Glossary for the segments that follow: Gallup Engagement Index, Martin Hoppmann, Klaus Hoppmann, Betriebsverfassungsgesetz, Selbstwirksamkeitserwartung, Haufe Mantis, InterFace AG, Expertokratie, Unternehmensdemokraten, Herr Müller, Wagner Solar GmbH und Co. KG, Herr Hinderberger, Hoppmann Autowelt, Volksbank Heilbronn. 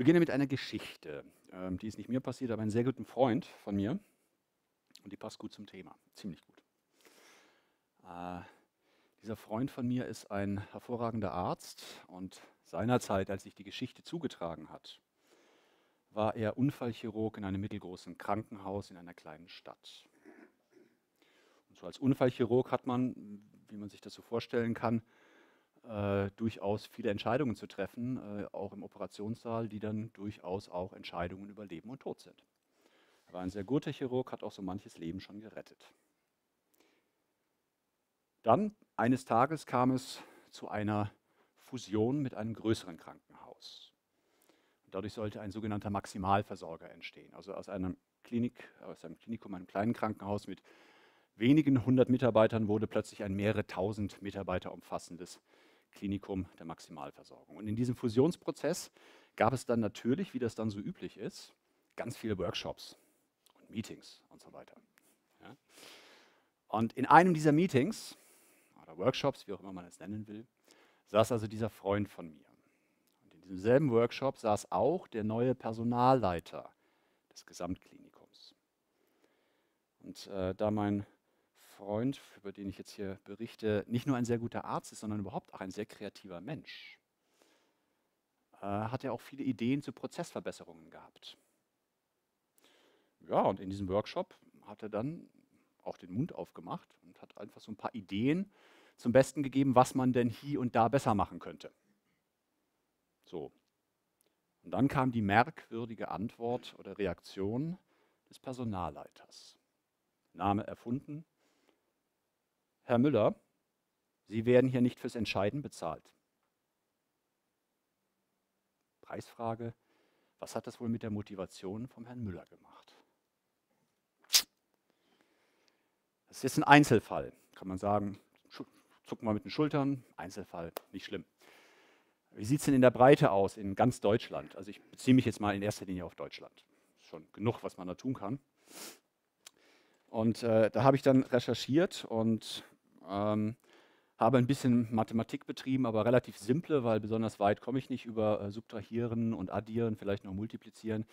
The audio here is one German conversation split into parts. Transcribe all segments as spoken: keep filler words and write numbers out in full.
beginne mit einer Geschichte. Ähm, die ist nicht mir passiert, aber einem sehr guten Freund von mir. Und die passt gut zum Thema, ziemlich gut. Äh, dieser Freund von mir ist ein hervorragender Arzt und seinerzeit, als sich die Geschichte zugetragen hat, war er Unfallchirurg in einem mittelgroßen Krankenhaus in einer kleinen Stadt. Und so als Unfallchirurg hat man, wie man sich das so vorstellen kann, äh, durchaus viele Entscheidungen zu treffen, äh, auch im Operationssaal, die dann durchaus auch Entscheidungen über Leben und Tod sind. Er war ein sehr guter Chirurg, hat auch so manches Leben schon gerettet. Dann, eines Tages, kam es zu einer Fusion mit einem größeren Krankenhaus. Und dadurch sollte ein sogenannter Maximalversorger entstehen. Also aus einer Klinik, aus einem Klinikum, einem kleinen Krankenhaus mit wenigen hundert Mitarbeitern wurde plötzlich ein mehrere tausend Mitarbeiter umfassendes Klinikum der Maximalversorgung. Und in diesem Fusionsprozess gab es dann natürlich, wie das dann so üblich ist, ganz viele Workshops und Meetings und so weiter. Ja. Und in einem dieser Meetings oder Workshops, wie auch immer man es nennen will, saß also dieser Freund von mir. Und in diesem selben Workshop saß auch der neue Personalleiter des Gesamtklinikums. Und äh, da mein Freund, über den ich jetzt hier berichte, nicht nur ein sehr guter Arzt ist, sondern überhaupt auch ein sehr kreativer Mensch, äh, hat er auch viele Ideen zu Prozessverbesserungen gehabt. Ja, und in diesem Workshop hat er dann auch den Mund aufgemacht und hat einfach so ein paar Ideen zum Besten gegeben, was man denn hier und da besser machen könnte. So. Und dann kam die merkwürdige Antwort oder Reaktion des Personalleiters. Name erfunden. Herr Müller, Sie werden hier nicht fürs Entscheiden bezahlt. Preisfrage, was hat das wohl mit der Motivation vom Herrn Müller gemacht? Das ist jetzt ein Einzelfall, kann man sagen, zucken wir mit den Schultern, Einzelfall, nicht schlimm. Wie sieht es denn in der Breite aus, in ganz Deutschland? Also ich beziehe mich jetzt mal in erster Linie auf Deutschland. Schon genug, was man da tun kann. Und äh, da habe ich dann recherchiert und ähm, habe ein bisschen Mathematik betrieben, aber relativ simple, weil besonders weit komme ich nicht über äh, Subtrahieren und Addieren, vielleicht noch Multiplizieren.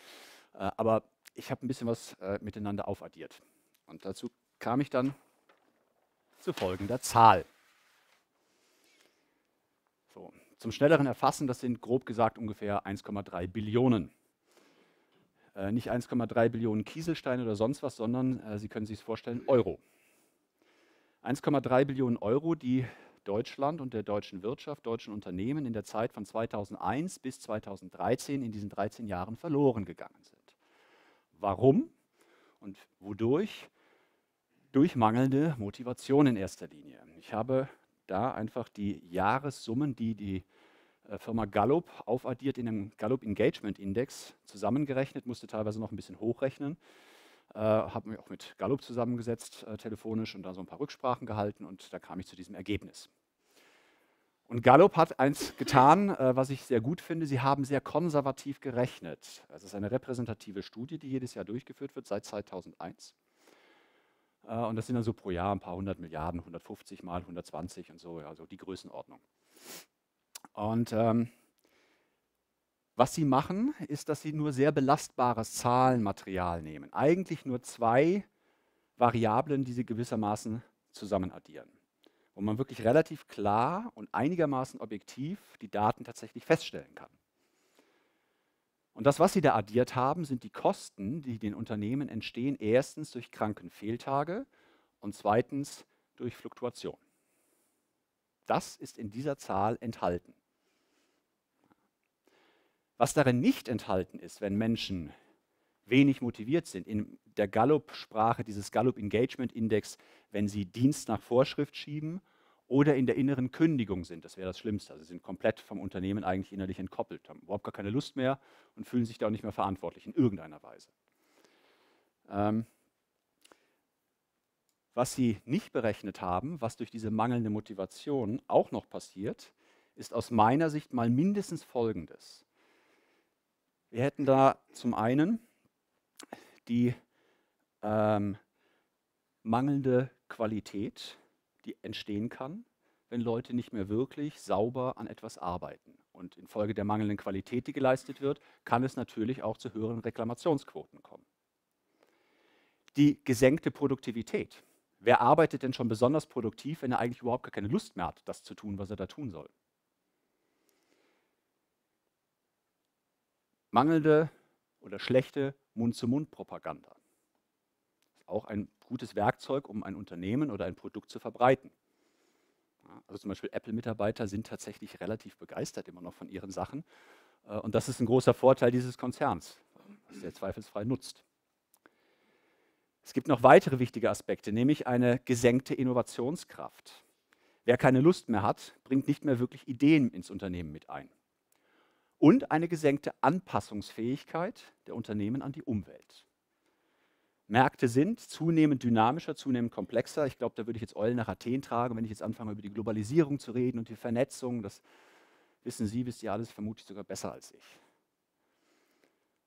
Äh, aber ich habe ein bisschen was äh, miteinander aufaddiert. Und dazu kam ich dann zu folgender Zahl. So, zum schnelleren Erfassen, das sind grob gesagt ungefähr eins Komma drei Billionen. Äh, nicht eins Komma drei Billionen Kieselsteine oder sonst was, sondern, äh, Sie können sich es vorstellen, Euro. eins Komma drei Billionen Euro, die Deutschland und der deutschen Wirtschaft, deutschen Unternehmen in der Zeit von zweitausendeins bis zweitausenddreizehn in diesen dreizehn Jahren verloren gegangen sind. Warum und wodurch? Durch mangelnde Motivation in erster Linie. Ich habe da einfach die Jahressummen, die die Firma Gallup aufaddiert in dem Gallup Engagement Index zusammengerechnet, musste teilweise noch ein bisschen hochrechnen, äh, habe mich auch mit Gallup zusammengesetzt äh, telefonisch und da so ein paar Rücksprachen gehalten und da kam ich zu diesem Ergebnis. Und Gallup hat eins getan, äh, was ich sehr gut finde, sie haben sehr konservativ gerechnet. Das ist eine repräsentative Studie, die jedes Jahr durchgeführt wird seit zweitausendeins. Und das sind dann so pro Jahr ein paar hundert Milliarden, hundertfünfzig mal hundertzwanzig und so, also die Größenordnung. Und ähm, was sie machen, ist, dass sie nur sehr belastbares Zahlenmaterial nehmen. Eigentlich nur zwei Variablen, die sie gewissermaßen zusammenaddieren. Wo man wirklich relativ klar und einigermaßen objektiv die Daten tatsächlich feststellen kann. Und das, was Sie da addiert haben, sind die Kosten, die den Unternehmen entstehen, erstens durch Krankenfehltage und zweitens durch Fluktuation. Das ist in dieser Zahl enthalten. Was darin nicht enthalten ist, wenn Menschen wenig motiviert sind, in der Gallup-Sprache, dieses Gallup Engagement Index, wenn sie Dienst nach Vorschrift schieben oder in der inneren Kündigung sind, das wäre das Schlimmste. Also sie sind komplett vom Unternehmen eigentlich innerlich entkoppelt, haben überhaupt gar keine Lust mehr und fühlen sich da auch nicht mehr verantwortlich in irgendeiner Weise. Ähm, was sie nicht berechnet haben, was durch diese mangelnde Motivation auch noch passiert, ist aus meiner Sicht mal mindestens Folgendes. Wir hätten da zum einen die ähm, mangelnde Qualität, die entstehen kann, wenn Leute nicht mehr wirklich sauber an etwas arbeiten Und infolge der mangelnden Qualität, die geleistet wird, kann es natürlich auch zu höheren Reklamationsquoten kommen. Die gesenkte Produktivität. Wer arbeitet denn schon besonders produktiv, wenn er eigentlich überhaupt gar keine Lust mehr hat, das zu tun, was er da tun soll? Mangelnde oder schlechte Mund-zu-Mund-Propaganda. Auch ein gutes Werkzeug, um ein Unternehmen oder ein Produkt zu verbreiten. Also zum Beispiel Apple-Mitarbeiter sind tatsächlich relativ begeistert immer noch von ihren Sachen. Und das ist ein großer Vorteil dieses Konzerns, was der zweifelsfrei nutzt. Es gibt noch weitere wichtige Aspekte, nämlich eine gesenkte Innovationskraft. Wer keine Lust mehr hat, bringt nicht mehr wirklich Ideen ins Unternehmen mit ein. Und eine gesenkte Anpassungsfähigkeit der Unternehmen an die Umwelt. Märkte sind zunehmend dynamischer, zunehmend komplexer. Ich glaube, da würde ich jetzt Eulen nach Athen tragen, wenn ich jetzt anfange, über die Globalisierung zu reden und die Vernetzung. Das wissen Sie, wisst ihr alles vermutlich sogar besser als ich.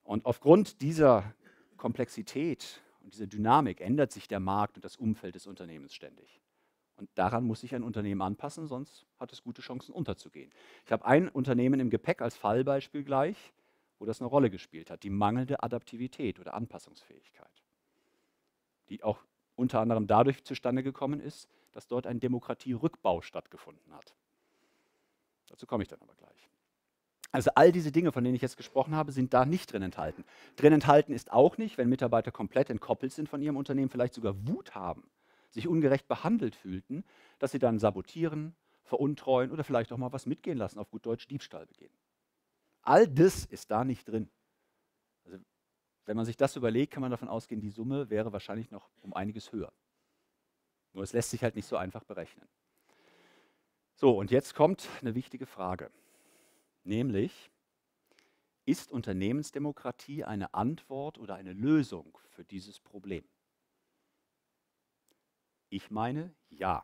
Und aufgrund dieser Komplexität und dieser Dynamik ändert sich der Markt und das Umfeld des Unternehmens ständig. Und daran muss sich ein Unternehmen anpassen, sonst hat es gute Chancen, unterzugehen. Ich habe ein Unternehmen im Gepäck als Fallbeispiel gleich, wo das eine Rolle gespielt hat, die mangelnde Adaptivität oder Anpassungsfähigkeit, die auch unter anderem dadurch zustande gekommen ist, dass dort ein Demokratierückbau stattgefunden hat. Dazu komme ich dann aber gleich. Also all diese Dinge, von denen ich jetzt gesprochen habe, sind da nicht drin enthalten. Drin enthalten ist auch nicht, wenn Mitarbeiter komplett entkoppelt sind von ihrem Unternehmen, vielleicht sogar Wut haben, sich ungerecht behandelt fühlten, dass sie dann sabotieren, veruntreuen oder vielleicht auch mal was mitgehen lassen, auf gut Deutsch Diebstahl begehen. All das ist da nicht drin. Also wenn man sich das überlegt, kann man davon ausgehen, die Summe wäre wahrscheinlich noch um einiges höher. Nur es lässt sich halt nicht so einfach berechnen. So, und jetzt kommt eine wichtige Frage. Nämlich, ist Unternehmensdemokratie eine Antwort oder eine Lösung für dieses Problem? Ich meine, ja.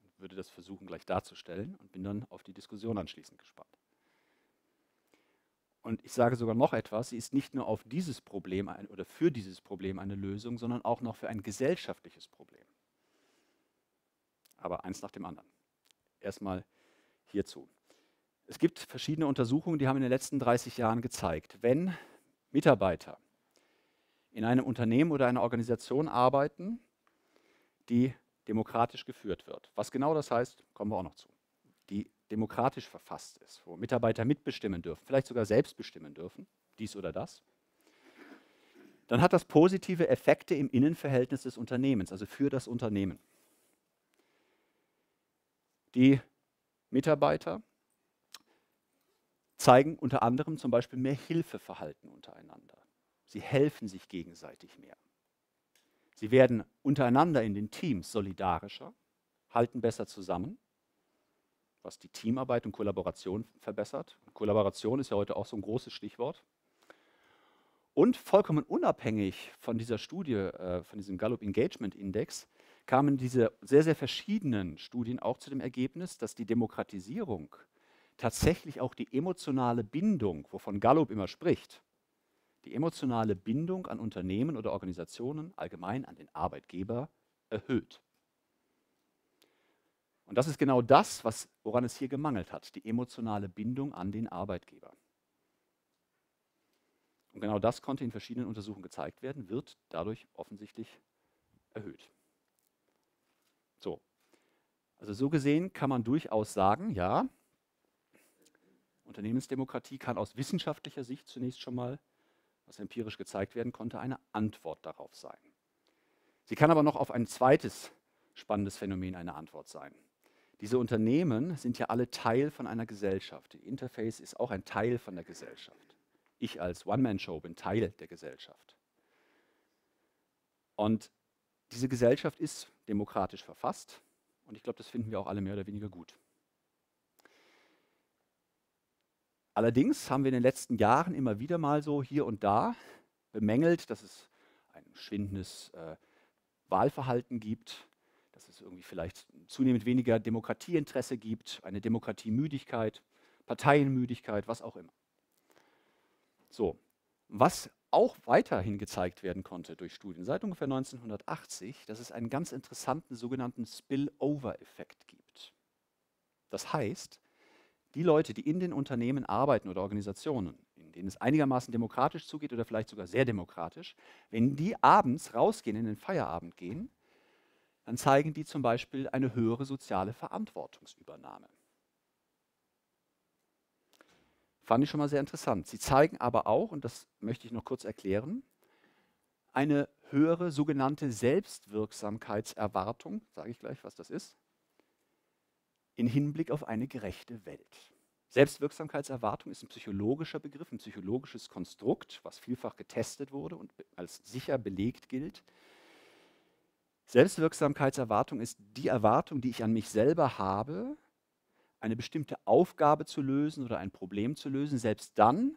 Ich würde das versuchen gleich darzustellen und bin dann auf die Diskussion anschließend gespannt. Und ich sage sogar noch etwas, sie ist nicht nur auf dieses Problem ein, oder für dieses Problem eine Lösung, sondern auch noch für ein gesellschaftliches Problem. Aber eins nach dem anderen. Erstmal hierzu. Es gibt verschiedene Untersuchungen, die haben in den letzten dreißig Jahren gezeigt, wenn Mitarbeiter in einem Unternehmen oder einer Organisation arbeiten, die demokratisch geführt wird. Was genau das heißt, kommen wir auch noch zu. Die demokratisch verfasst ist, wo Mitarbeiter mitbestimmen dürfen, vielleicht sogar selbst bestimmen dürfen, dies oder das, dann hat das positive Effekte im Innenverhältnis des Unternehmens, also für das Unternehmen. Die Mitarbeiter zeigen unter anderem zum Beispiel mehr Hilfeverhalten untereinander. Sie helfen sich gegenseitig mehr. Sie werden untereinander in den Teams solidarischer, halten besser zusammen, was die Teamarbeit und Kollaboration verbessert. Und Kollaboration ist ja heute auch so ein großes Stichwort. Und vollkommen unabhängig von dieser Studie, äh, von diesem Gallup Engagement Index, kamen diese sehr, sehr verschiedenen Studien auch zu dem Ergebnis, dass die Demokratisierung tatsächlich auch die emotionale Bindung, wovon Gallup immer spricht, die emotionale Bindung an Unternehmen oder Organisationen, allgemein an den Arbeitgeber, erhöht. Und das ist genau das, was, woran es hier gemangelt hat, die emotionale Bindung an den Arbeitgeber. Und genau das konnte in verschiedenen Untersuchungen gezeigt werden, wird dadurch offensichtlich erhöht. So, also so gesehen kann man durchaus sagen, ja, Unternehmensdemokratie kann aus wissenschaftlicher Sicht zunächst schon mal, was empirisch gezeigt werden konnte, eine Antwort darauf sein. Sie kann aber noch auf ein zweites spannendes Phänomen eine Antwort sein. Diese Unternehmen sind ja alle Teil von einer Gesellschaft. Die Interface ist auch ein Teil von der Gesellschaft. Ich als One-Man-Show bin Teil der Gesellschaft. Und diese Gesellschaft ist demokratisch verfasst und ich glaube, das finden wir auch alle mehr oder weniger gut. Allerdings haben wir in den letzten Jahren immer wieder mal so hier und da bemängelt, dass es ein schwindendes äh, Wahlverhalten gibt, dass es irgendwie vielleicht zunehmend weniger Demokratieinteresse gibt, eine Demokratiemüdigkeit, Parteienmüdigkeit, was auch immer. So, was auch weiterhin gezeigt werden konnte durch Studien seit ungefähr neunzehnhundertachtzig, dass es einen ganz interessanten sogenannten Spillover-Effekt gibt. Das heißt, die Leute, die in den Unternehmen arbeiten oder Organisationen, in denen es einigermaßen demokratisch zugeht oder vielleicht sogar sehr demokratisch, wenn die abends rausgehen, in den Feierabend gehen, dann zeigen die zum Beispiel eine höhere soziale Verantwortungsübernahme. Fand ich schon mal sehr interessant. Sie zeigen aber auch, und das möchte ich noch kurz erklären, eine höhere sogenannte Selbstwirksamkeitserwartung, sage ich gleich, was das ist, in Hinblick auf eine gerechte Welt. Selbstwirksamkeitserwartung ist ein psychologischer Begriff, ein psychologisches Konstrukt, was vielfach getestet wurde und als sicher belegt gilt. Selbstwirksamkeitserwartung ist die Erwartung, die ich an mich selber habe, eine bestimmte Aufgabe zu lösen oder ein Problem zu lösen, selbst dann,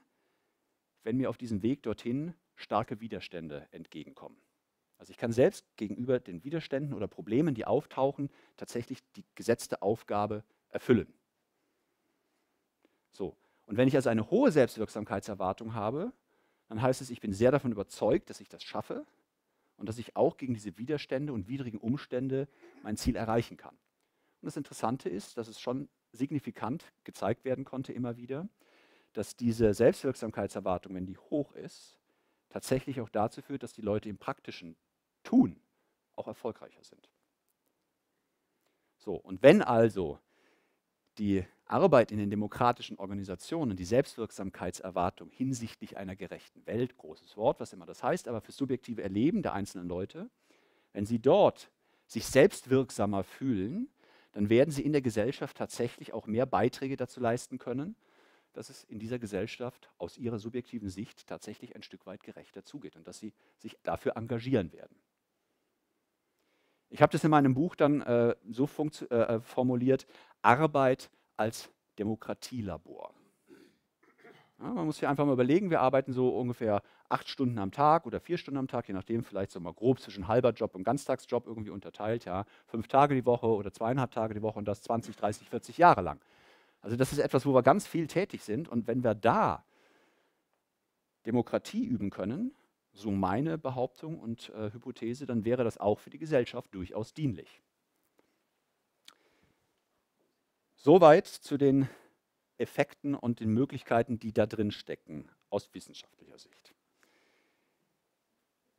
wenn mir auf diesem Weg dorthin starke Widerstände entgegenkommen. Also ich kann selbst gegenüber den Widerständen oder Problemen, die auftauchen, tatsächlich die gesetzte Aufgabe erfüllen. So. Und wenn ich also eine hohe Selbstwirksamkeitserwartung habe, dann heißt es, ich bin sehr davon überzeugt, dass ich das schaffe und dass ich auch gegen diese Widerstände und widrigen Umstände mein Ziel erreichen kann. Und das Interessante ist, dass es schon signifikant gezeigt werden konnte immer wieder, dass diese Selbstwirksamkeitserwartung, wenn die hoch ist, tatsächlich auch dazu führt, dass die Leute im praktischen Tun auch erfolgreicher sind. So, und wenn also die Arbeit in den demokratischen Organisationen, die Selbstwirksamkeitserwartung hinsichtlich einer gerechten Welt, großes Wort, was immer das heißt, aber für subjektive Erleben der einzelnen Leute, wenn sie dort sich selbstwirksamer fühlen, dann werden sie in der Gesellschaft tatsächlich auch mehr Beiträge dazu leisten können, dass es in dieser Gesellschaft aus ihrer subjektiven Sicht tatsächlich ein Stück weit gerechter zugeht und dass sie sich dafür engagieren werden. Ich habe das in meinem Buch dann äh, so äh, formuliert, Arbeit als Demokratielabor. Ja, man muss sich einfach mal überlegen, wir arbeiten so ungefähr acht Stunden am Tag oder vier Stunden am Tag, je nachdem, vielleicht so mal grob zwischen halber Job und Ganztagsjob irgendwie unterteilt, ja, fünf Tage die Woche oder zweieinhalb Tage die Woche und das zwanzig, dreißig, vierzig Jahre lang. Also das ist etwas, wo wir ganz viel tätig sind. Und wenn wir da Demokratie üben können, so meine Behauptung und äh, Hypothese, dann wäre das auch für die Gesellschaft durchaus dienlich. Soweit zu den Effekten und den Möglichkeiten, die da drin stecken, aus wissenschaftlicher Sicht.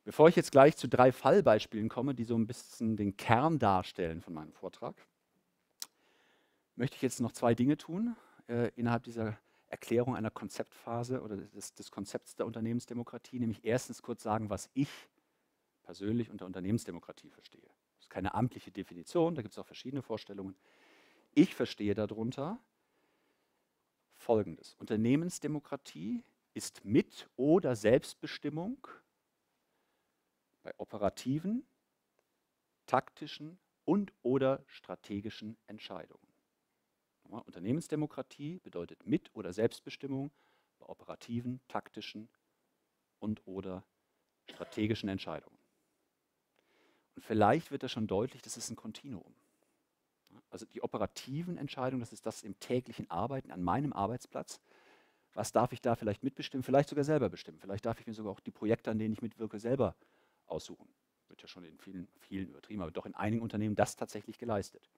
Bevor ich jetzt gleich zu drei Fallbeispielen komme, die so ein bisschen den Kern darstellen von meinem Vortrag, möchte ich jetzt noch zwei Dinge tun äh, innerhalb dieser Erklärung einer Konzeptphase oder des, des Konzepts der Unternehmensdemokratie, nämlich erstens kurz sagen, was ich persönlich unter Unternehmensdemokratie verstehe. Das ist keine amtliche Definition, da gibt es auch verschiedene Vorstellungen. Ich verstehe darunter Folgendes: Unternehmensdemokratie ist Mit- oder Selbstbestimmung bei operativen, taktischen und oder strategischen Entscheidungen. Unternehmensdemokratie bedeutet Mit- oder Selbstbestimmung bei operativen, taktischen und oder strategischen Entscheidungen. Und vielleicht wird das schon deutlich, das ist ein Kontinuum. Also die operativen Entscheidungen, das ist das im täglichen Arbeiten an meinem Arbeitsplatz. Was darf ich da vielleicht mitbestimmen, vielleicht sogar selber bestimmen. Vielleicht darf ich mir sogar auch die Projekte, an denen ich mitwirke, selber aussuchen. Wird ja schon in vielen, vielen übertrieben, aber doch in einigen Unternehmen das tatsächlich geleistet.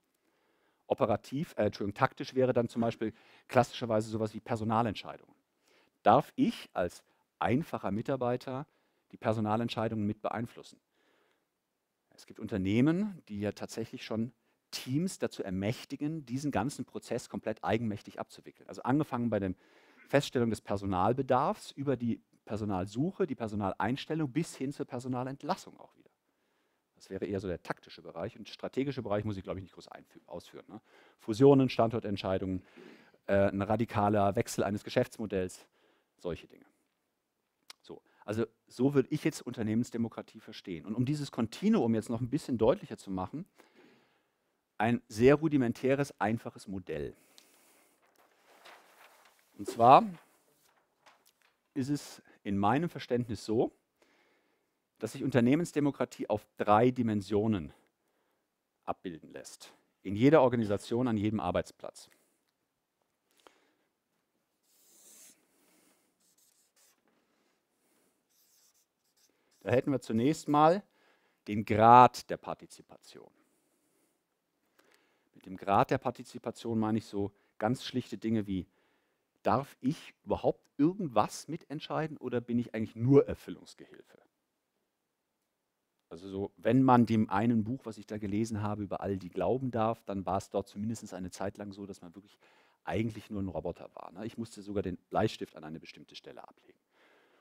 Operativ, äh, Entschuldigung, taktisch wäre dann zum Beispiel klassischerweise sowas wie Personalentscheidungen. Darf ich als einfacher Mitarbeiter die Personalentscheidungen mit beeinflussen? Es gibt Unternehmen, die ja tatsächlich schon Teams dazu ermächtigen, diesen ganzen Prozess komplett eigenmächtig abzuwickeln. Also angefangen bei der Feststellung des Personalbedarfs über die Personalsuche, die Personaleinstellung bis hin zur Personalentlassung auch wieder. Das wäre eher so der taktische Bereich. Und strategische Bereich muss ich, glaube ich, nicht groß ausführen. Ne? Fusionen, Standortentscheidungen, äh, ein radikaler Wechsel eines Geschäftsmodells, solche Dinge. So, also so würde ich jetzt Unternehmensdemokratie verstehen. Und um dieses Kontinuum jetzt noch ein bisschen deutlicher zu machen, ein sehr rudimentäres, einfaches Modell. Und zwar ist es in meinem Verständnis so, dass sich Unternehmensdemokratie auf drei Dimensionen abbilden lässt. In jeder Organisation, an jedem Arbeitsplatz. Da hätten wir zunächst mal den Grad der Partizipation. Mit dem Grad der Partizipation meine ich so ganz schlichte Dinge wie, darf ich überhaupt irgendwas mitentscheiden oder bin ich eigentlich nur Erfüllungsgehilfe? Also so, wenn man dem einen Buch, was ich da gelesen habe, über all die glauben darf, dann war es dort zumindest eine Zeit lang so, dass man wirklich eigentlich nur ein Roboter war. Ne? Ich musste sogar den Bleistift an eine bestimmte Stelle ablegen.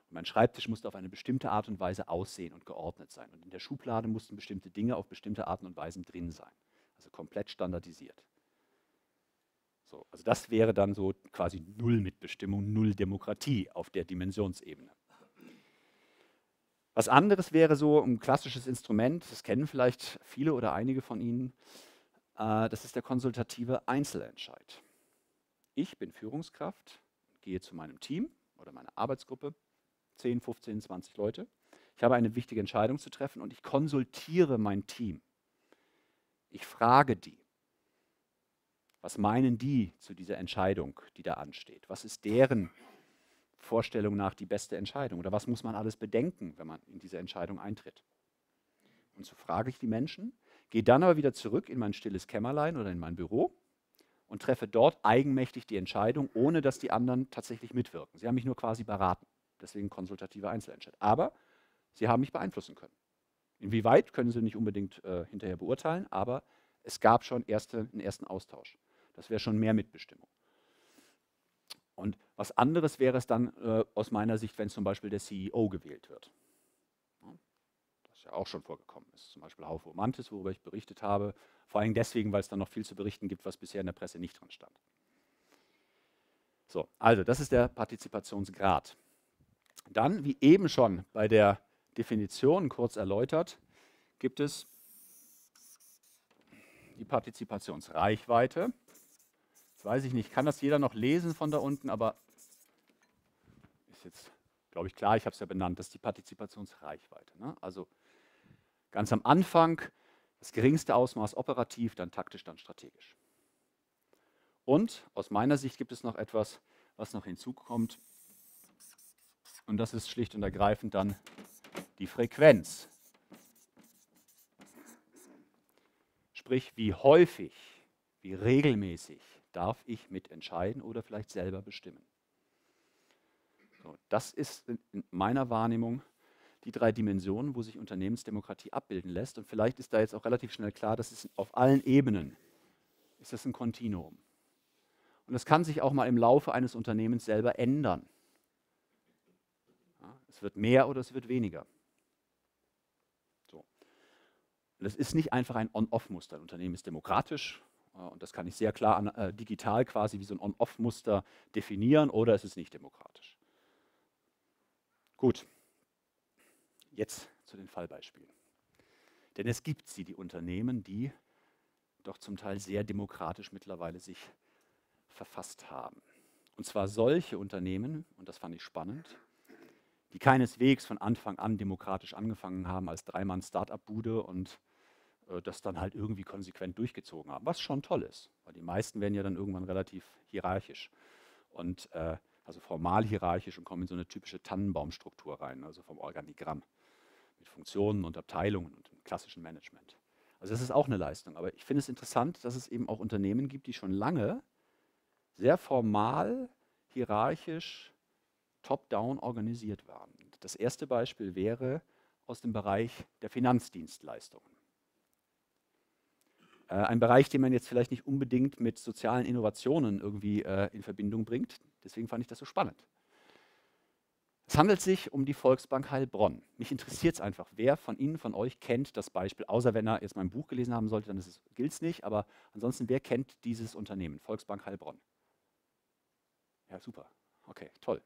Und mein Schreibtisch musste auf eine bestimmte Art und Weise aussehen und geordnet sein. Und in der Schublade mussten bestimmte Dinge auf bestimmte Arten und Weisen drin sein. Also komplett standardisiert. So, also das wäre dann so quasi null Mitbestimmung, null Demokratie auf der Dimensionsebene. Was anderes wäre so ein klassisches Instrument, das kennen vielleicht viele oder einige von Ihnen, äh, das ist der konsultative Einzelentscheid. Ich bin Führungskraft, gehe zu meinem Team oder meiner Arbeitsgruppe, zehn, fünfzehn, zwanzig Leute. Ich habe eine wichtige Entscheidung zu treffen und ich konsultiere mein Team. Ich frage die. Was meinen die zu dieser Entscheidung, die da ansteht? Was ist deren Vorstellung nach die beste Entscheidung? Oder was muss man alles bedenken, wenn man in diese Entscheidung eintritt? Und so frage ich die Menschen, gehe dann aber wieder zurück in mein stilles Kämmerlein oder in mein Büro und treffe dort eigenmächtig die Entscheidung, ohne dass die anderen tatsächlich mitwirken. Sie haben mich nur quasi beraten, deswegen konsultative Einzelentscheidung. Aber sie haben mich beeinflussen können. Inwieweit, können Sie nicht unbedingt äh, hinterher beurteilen, aber es gab schon erste, einen ersten Austausch. Das wäre schon mehr Mitbestimmung. Und was anderes wäre es dann äh, aus meiner Sicht, wenn zum Beispiel der C E O gewählt wird. Das ja auch schon vorgekommen ist. Zum Beispiel Haufe Mantis, worüber ich berichtet habe. Vor allem deswegen, weil es dann noch viel zu berichten gibt, was bisher in der Presse nicht dran stand. So, also das ist der Partizipationsgrad. Dann, wie eben schon bei der Definition kurz erläutert, gibt es die Partizipationsreichweite. Weiß ich nicht, kann das jeder noch lesen von da unten, aber ist jetzt, glaube ich, klar, ich habe es ja benannt, das ist die Partizipationsreichweite. Ne? Also ganz am Anfang das geringste Ausmaß operativ, dann taktisch, dann strategisch. Und aus meiner Sicht gibt es noch etwas, was noch hinzukommt, und das ist schlicht und ergreifend dann die Frequenz. Sprich, wie häufig, wie regelmäßig darf ich mitentscheiden oder vielleicht selber bestimmen. So, das ist in meiner Wahrnehmung die drei Dimensionen, wo sich Unternehmensdemokratie abbilden lässt. Und vielleicht ist da jetzt auch relativ schnell klar, dass es auf allen Ebenen ist das ein Kontinuum. Und das kann sich auch mal im Laufe eines Unternehmens selber ändern. Ja, es wird mehr oder es wird weniger. So. Und das ist nicht einfach ein On-Off-Muster. Ein Unternehmen ist demokratisch. Und das kann ich sehr klar an, äh, digital quasi wie so ein On-Off-Muster definieren, oder es ist nicht demokratisch. Gut, jetzt zu den Fallbeispielen. Denn es gibt sie, die Unternehmen, die doch zum Teil sehr demokratisch mittlerweile sich verfasst haben. Und zwar solche Unternehmen, und das fand ich spannend, die keineswegs von Anfang an demokratisch angefangen haben als Dreimann-Startup-Bude und das dann halt irgendwie konsequent durchgezogen haben, was schon toll ist, weil die meisten werden ja dann irgendwann relativ hierarchisch und äh, also formal hierarchisch und kommen in so eine typische Tannenbaumstruktur rein, also vom Organigramm mit Funktionen und Abteilungen und dem klassischen Management. Also das ist auch eine Leistung, aber ich finde es interessant, dass es eben auch Unternehmen gibt, die schon lange sehr formal, hierarchisch, top-down organisiert waren. Das erste Beispiel wäre aus dem Bereich der Finanzdienstleistungen. Ein Bereich, den man jetzt vielleicht nicht unbedingt mit sozialen Innovationen irgendwie äh, in Verbindung bringt. Deswegen fand ich das so spannend. Es handelt sich um die Volksbank Heilbronn. Mich interessiert es einfach, wer von Ihnen, von euch kennt das Beispiel, außer wenn er jetzt mein Buch gelesen haben sollte, dann gilt es nicht. Aber ansonsten, wer kennt dieses Unternehmen, Volksbank Heilbronn? Ja, super. Okay, toll.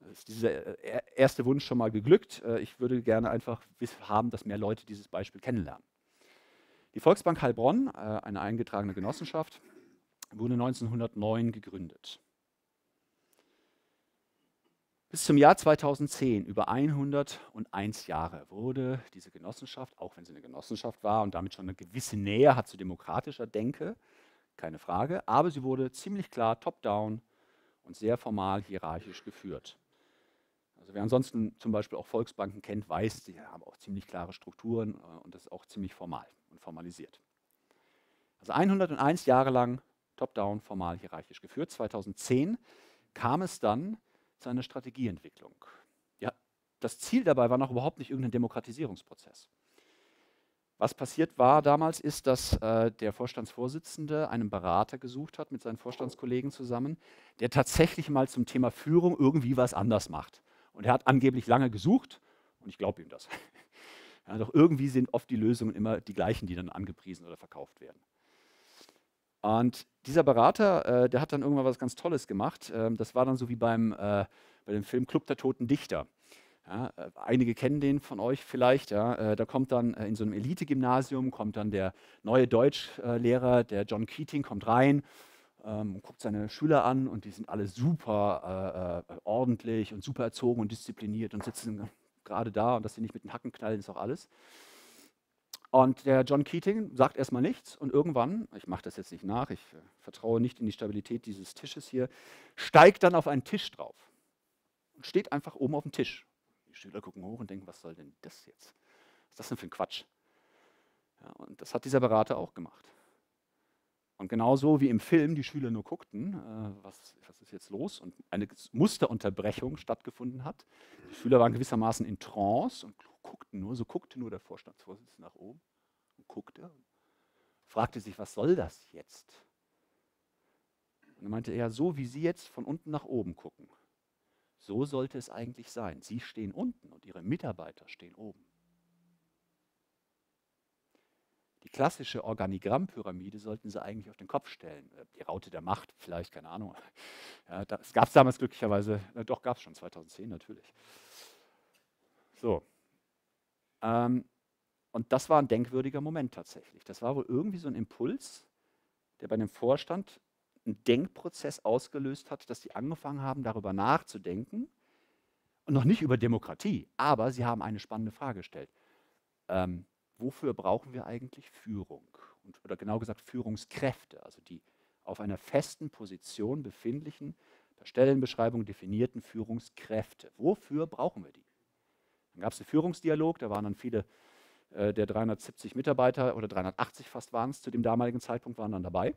Das ist dieser äh, erste Wunsch schon mal geglückt. Äh, ich würde gerne einfach haben, dass mehr Leute dieses Beispiel kennenlernen. Die Volksbank Heilbronn, eine eingetragene Genossenschaft, wurde neunzehnhundertneun gegründet. Bis zum Jahr zweitausendzehn, über hundertundeins Jahre, wurde diese Genossenschaft, auch wenn sie eine Genossenschaft war und damit schon eine gewisse Nähe hat zu demokratischer Denke, keine Frage, aber sie wurde ziemlich klar top-down und sehr formal hierarchisch geführt. Also wer ansonsten zum Beispiel auch Volksbanken kennt, weiß, sie haben auch ziemlich klare Strukturen und das ist auch ziemlich formal und formalisiert. Also hundertundeins Jahre lang top-down, formal, hierarchisch geführt. zweitausendzehn kam es dann zu einer Strategieentwicklung. Ja, das Ziel dabei war noch überhaupt nicht irgendein Demokratisierungsprozess. Was passiert war damals, ist, dass äh, der Vorstandsvorsitzende einen Berater gesucht hat mit seinen Vorstandskollegen zusammen, der tatsächlich mal zum Thema Führung irgendwie was anders macht. Und er hat angeblich lange gesucht und ich glaube ihm das. Ja, doch irgendwie sind oft die Lösungen immer die gleichen, die dann angepriesen oder verkauft werden. Und dieser Berater, äh, der hat dann irgendwann was ganz Tolles gemacht. Ähm, das war dann so wie beim, äh, bei dem Film Club der Toten Dichter. Ja, einige kennen den von euch vielleicht. Ja. Da kommt dann in so einem Elite-Gymnasium kommt dann der neue Deutschlehrer, der John Keating, kommt rein, ähm, guckt seine Schüler an und die sind alle super äh, ordentlich und super erzogen und diszipliniert und sitzen gerade da und dass sie nicht mit den Hacken knallen, ist auch alles. Und der John Keating sagt erstmal nichts und irgendwann, ich mache das jetzt nicht nach, ich vertraue nicht in die Stabilität dieses Tisches hier, steigt dann auf einen Tisch drauf und steht einfach oben auf dem Tisch. Die Schüler gucken hoch und denken, was soll denn das jetzt? Was ist das denn für ein Quatsch? Ja, und das hat dieser Berater auch gemacht. Und genauso wie im Film die Schüler nur guckten, äh, was, was ist jetzt los? Und eine Musterunterbrechung stattgefunden hat. Die Schüler waren gewissermaßen in Trance und guckten nur, so guckte nur der Vorstandsvorsitzende nach oben und guckte und fragte sich, was soll das jetzt? Und dann meinte er, so wie Sie jetzt von unten nach oben gucken, so sollte es eigentlich sein. Sie stehen unten und Ihre Mitarbeiter stehen oben. Die klassische Organigrammpyramide sollten Sie eigentlich auf den Kopf stellen. Die Raute der Macht vielleicht, keine Ahnung. Ja, das gab es damals glücklicherweise, na doch gab es schon, zweitausendzehn natürlich. So. Ähm, und das war ein denkwürdiger Moment tatsächlich. Das war wohl irgendwie so ein Impuls, der bei dem Vorstand einen Denkprozess ausgelöst hat, dass sie angefangen haben, darüber nachzudenken und noch nicht über Demokratie, aber sie haben eine spannende Frage gestellt. Ähm, wofür brauchen wir eigentlich Führung? Und, oder genau gesagt Führungskräfte, also die auf einer festen Position befindlichen, per Stellenbeschreibung definierten Führungskräfte. Wofür brauchen wir die? Dann gab es einen Führungsdialog, da waren dann viele äh, der dreihundertsiebzig Mitarbeiter oder dreihundertachtzig fast waren es, zu dem damaligen Zeitpunkt waren dann dabei.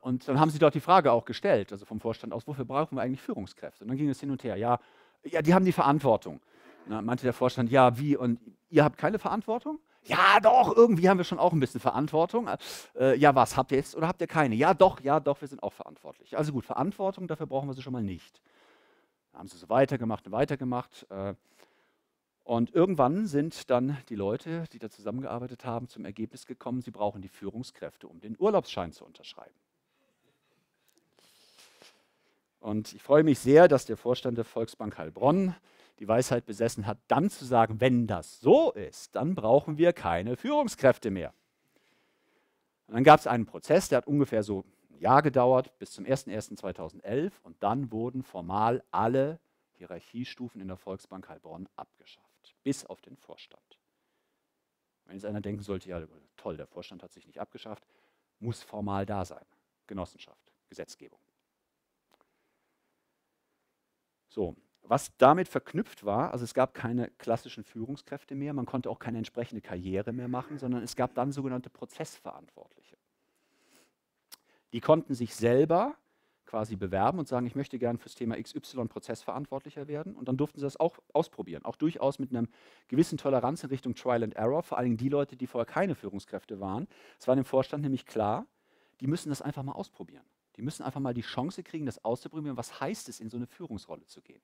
Und dann haben sie dort die Frage auch gestellt, also vom Vorstand aus, wofür brauchen wir eigentlich Führungskräfte? Und dann ging es hin und her, ja, ja die haben die Verantwortung. Und dann meinte der Vorstand, ja, wie, und ihr habt keine Verantwortung? Ja, doch, irgendwie haben wir schon auch ein bisschen Verantwortung. Äh, ja, was, habt ihr jetzt oder habt ihr keine? Ja, doch, ja, doch, wir sind auch verantwortlich. Also gut, Verantwortung, dafür brauchen wir sie schon mal nicht. Dann haben sie so weitergemacht und weitergemacht. Äh, und irgendwann sind dann die Leute, die da zusammengearbeitet haben, zum Ergebnis gekommen, sie brauchen die Führungskräfte, um den Urlaubsschein zu unterschreiben. Und ich freue mich sehr, dass der Vorstand der Volksbank Heilbronn die Weisheit besessen hat, dann zu sagen, wenn das so ist, dann brauchen wir keine Führungskräfte mehr. Und dann gab es einen Prozess, der hat ungefähr so ein Jahr gedauert, bis zum ersten ersten zweitausendelf. Und dann wurden formal alle Hierarchiestufen in der Volksbank Heilbronn abgeschafft, bis auf den Vorstand. Wenn jetzt einer denken sollte, ja toll, der Vorstand hat sich nicht abgeschafft, muss formal da sein. Genossenschaft, Gesetzgebung. So, was damit verknüpft war, also es gab keine klassischen Führungskräfte mehr, man konnte auch keine entsprechende Karriere mehr machen, sondern es gab dann sogenannte Prozessverantwortliche. Die konnten sich selber quasi bewerben und sagen, ich möchte gerne fürs Thema X Y Prozessverantwortlicher werden und dann durften sie das auch ausprobieren, auch durchaus mit einer gewissen Toleranz in Richtung Trial and Error, vor allem die Leute, die vorher keine Führungskräfte waren. Es war dem Vorstand nämlich klar, die müssen das einfach mal ausprobieren. Die müssen einfach mal die Chance kriegen, das auszuprobieren, was heißt es, in so eine Führungsrolle zu gehen.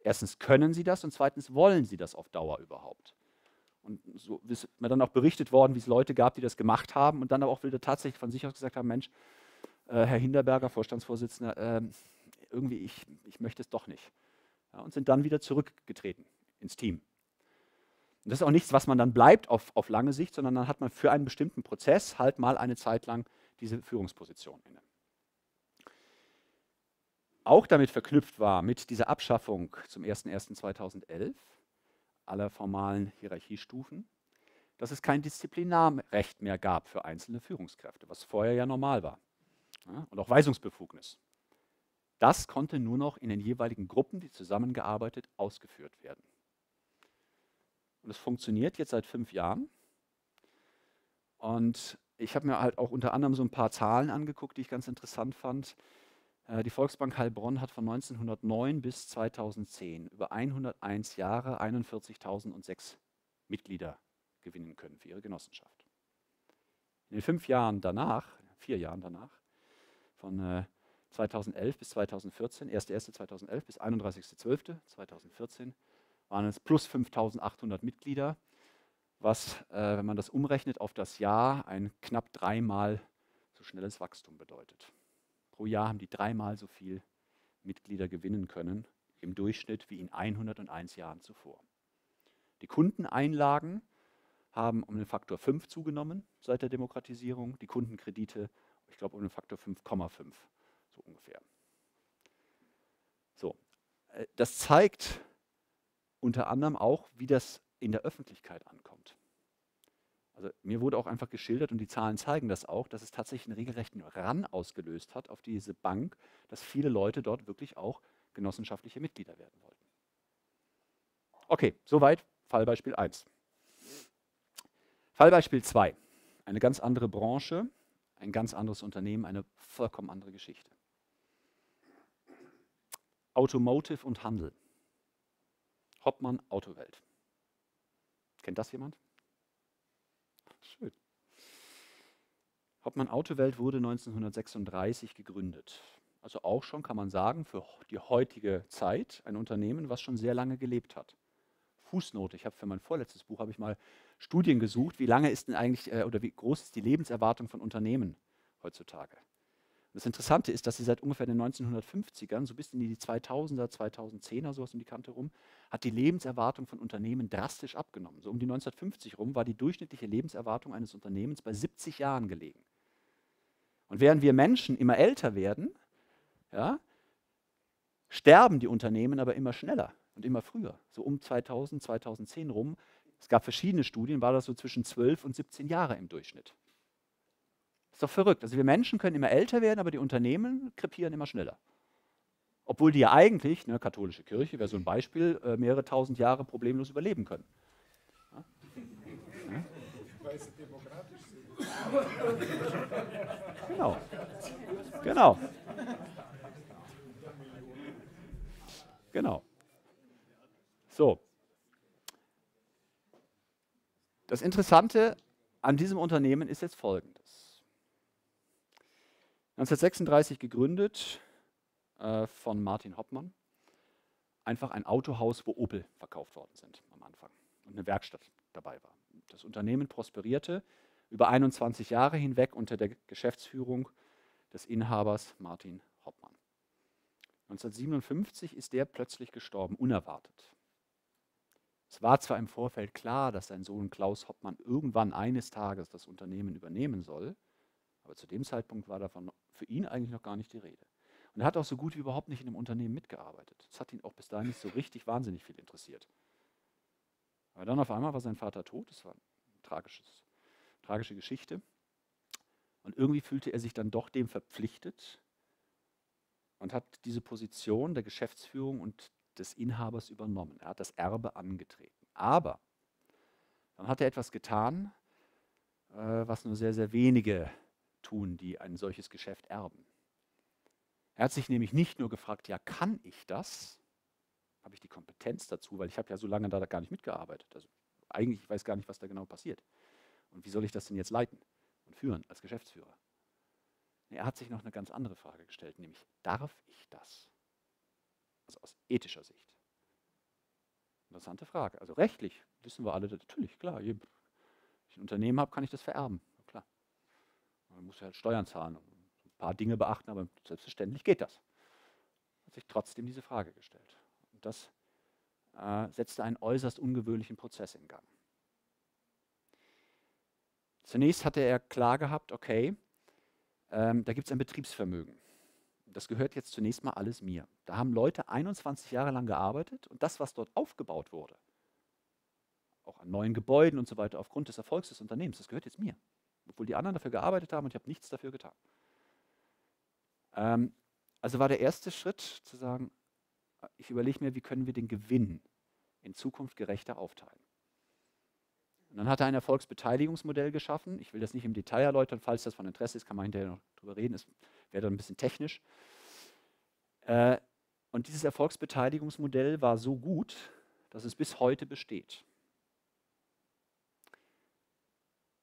Erstens können sie das und zweitens wollen sie das auf Dauer überhaupt. Und so ist mir dann auch berichtet worden, wie es Leute gab, die das gemacht haben und dann aber auch wieder tatsächlich von sich aus gesagt haben, Mensch, äh, Herr Hinderberger, Vorstandsvorsitzender, äh, irgendwie, ich, ich möchte es doch nicht. Ja, und sind dann wieder zurückgetreten ins Team. Und das ist auch nichts, was man dann bleibt auf, auf lange Sicht, sondern dann hat man für einen bestimmten Prozess halt mal eine Zeit lang diese Führungsposition inne. Auch damit verknüpft war, mit dieser Abschaffung zum ersten ersten zweitausendelf aller formalen Hierarchiestufen, dass es kein Disziplinarrecht mehr gab für einzelne Führungskräfte, was vorher ja normal war. Ja, und auch Weisungsbefugnis. Das konnte nur noch in den jeweiligen Gruppen, die zusammengearbeitet, ausgeführt werden. Und es funktioniert jetzt seit fünf Jahren. Und ich habe mir halt auch unter anderem so ein paar Zahlen angeguckt, die ich ganz interessant fand. Die Volksbank Heilbronn hat von neunzehnhundertneun bis zweitausendzehn über hunderteins Jahre einundvierzigtausendsechs Mitglieder gewinnen können für ihre Genossenschaft. In den fünf Jahren danach, vier Jahren danach, von zweitausendelf bis zweitausendvierzehn, erster erster zweitausendelf bis einunddreißigster zwölfter zweitausendvierzehn, waren es plus fünftausendachthundert Mitglieder, was, wenn man das umrechnet auf das Jahr, ein knapp dreimal so schnelles Wachstum bedeutet. Pro Jahr haben die dreimal so viel Mitglieder gewinnen können, im Durchschnitt wie in hunderteins Jahren zuvor. Die Kundeneinlagen haben um den Faktor fünf zugenommen seit der Demokratisierung, die Kundenkredite, ich glaube, um den Faktor fünf Komma fünf, so ungefähr. So, das zeigt unter anderem auch, wie das in der Öffentlichkeit ankommt. Also mir wurde auch einfach geschildert, und die Zahlen zeigen das auch, dass es tatsächlich einen regelrechten Run ausgelöst hat auf diese Bank, dass viele Leute dort wirklich auch genossenschaftliche Mitglieder werden wollten. Okay, soweit Fallbeispiel eins. Fallbeispiel zwei. Eine ganz andere Branche, ein ganz anderes Unternehmen, eine vollkommen andere Geschichte. Automotive und Handel. Hoppmann Autowelt. Kennt das jemand? Schön. Hoppmann Autowelt wurde neunzehnhundertsechsunddreißig gegründet. Also auch schon, kann man sagen, für die heutige Zeit ein Unternehmen, was schon sehr lange gelebt hat. Fußnote, ich habe für mein vorletztes Buch habe ich mal Studien gesucht, wie lange ist denn eigentlich äh, oder wie groß ist die Lebenserwartung von Unternehmen heutzutage. Und das Interessante ist, dass sie seit ungefähr den neunzehnhundertfünfzigern, so bis in die zweitausender, zweitausendzehner, sowas um die Kante rum, hat die Lebenserwartung von Unternehmen drastisch abgenommen. So um die neunzehnhundertfünfzig rum war die durchschnittliche Lebenserwartung eines Unternehmens bei siebzig Jahren gelegen. Und während wir Menschen immer älter werden, ja, sterben die Unternehmen aber immer schneller und immer früher. So um zweitausend, zweitausendzehn rum, es gab verschiedene Studien, war das so zwischen zwölf und siebzehn Jahre im Durchschnitt. Ist doch verrückt. Also wir Menschen können immer älter werden, aber die Unternehmen krepieren immer schneller. Obwohl die ja eigentlich, ne, katholische Kirche wäre so ein Beispiel, äh, mehrere tausend Jahre problemlos überleben können. Ja? Ja? Weil sie demokratisch sind. Genau. Genau. Genau. So. Das Interessante an diesem Unternehmen ist jetzt Folgendes. neunzehnhundertsechsunddreißig gegründet äh, von Martin Hoppmann. Einfach ein Autohaus, wo Opel verkauft worden sind am Anfang und eine Werkstatt dabei war. Das Unternehmen prosperierte über einundzwanzig Jahre hinweg unter der Geschäftsführung des Inhabers Martin Hoppmann. neunzehnhundertsiebenundfünfzig ist der plötzlich gestorben, unerwartet. Es war zwar im Vorfeld klar, dass sein Sohn Klaus Hoppmann irgendwann eines Tages das Unternehmen übernehmen soll, aber zu dem Zeitpunkt war davon für ihn eigentlich noch gar nicht die Rede. Und er hat auch so gut wie überhaupt nicht in einem Unternehmen mitgearbeitet. Das hat ihn auch bis dahin nicht so richtig wahnsinnig viel interessiert. Aber dann auf einmal war sein Vater tot. Das war eine tragisches, tragische Geschichte. Und irgendwie fühlte er sich dann doch dem verpflichtet und hat diese Position der Geschäftsführung und des Inhabers übernommen. Er hat das Erbe angetreten. Aber dann hat er etwas getan, was nur sehr, sehr wenige tun, die ein solches Geschäft erben. Er hat sich nämlich nicht nur gefragt, ja, kann ich das? Habe ich die Kompetenz dazu? Weil ich habe ja so lange da gar nicht mitgearbeitet. Also eigentlich, ich weiß gar nicht, was da genau passiert. Und wie soll ich das denn jetzt leiten und führen als Geschäftsführer? Er hat sich noch eine ganz andere Frage gestellt, nämlich, darf ich das? Also aus ethischer Sicht. Interessante Frage. Also rechtlich wissen wir alle, natürlich, klar, je, wenn ich ein Unternehmen habe, kann ich das vererben. Man muss halt Steuern zahlen und ein paar Dinge beachten, aber selbstverständlich geht das. Hat sich trotzdem diese Frage gestellt. Und das äh, setzte einen äußerst ungewöhnlichen Prozess in Gang. Zunächst hatte er klar gehabt, okay, ähm, da gibt es ein Betriebsvermögen. Das gehört jetzt zunächst mal alles mir. Da haben Leute einundzwanzig Jahre lang gearbeitet und das, was dort aufgebaut wurde, auch an neuen Gebäuden und so weiter, aufgrund des Erfolgs des Unternehmens, das gehört jetzt mir. Obwohl die anderen dafür gearbeitet haben und ich habe nichts dafür getan. Ähm, also war der erste Schritt zu sagen, ich überlege mir, wie können wir den Gewinn in Zukunft gerechter aufteilen. Und dann hat er ein Erfolgsbeteiligungsmodell geschaffen. Ich will das nicht im Detail erläutern, falls das von Interesse ist, kann man hinterher noch drüber reden, das wäre dann ein bisschen technisch. Äh, und dieses Erfolgsbeteiligungsmodell war so gut, dass es bis heute besteht.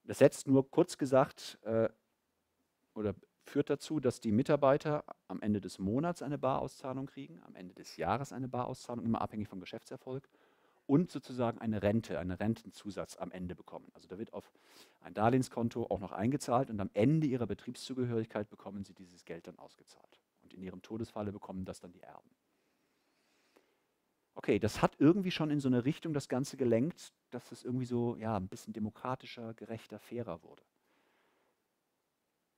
Das setzt nur kurz gesagt äh, oder führt dazu, dass die Mitarbeiter am Ende des Monats eine Barauszahlung kriegen, am Ende des Jahres eine Barauszahlung, immer abhängig vom Geschäftserfolg, und sozusagen eine Rente, einen Rentenzusatz am Ende bekommen. Also da wird auf ein Darlehenskonto auch noch eingezahlt und am Ende ihrer Betriebszugehörigkeit bekommen sie dieses Geld dann ausgezahlt. Und in ihrem Todesfalle bekommen das dann die Erben. Okay, das hat irgendwie schon in so eine Richtung das Ganze gelenkt, dass es irgendwie so ja, ein bisschen demokratischer, gerechter, fairer wurde.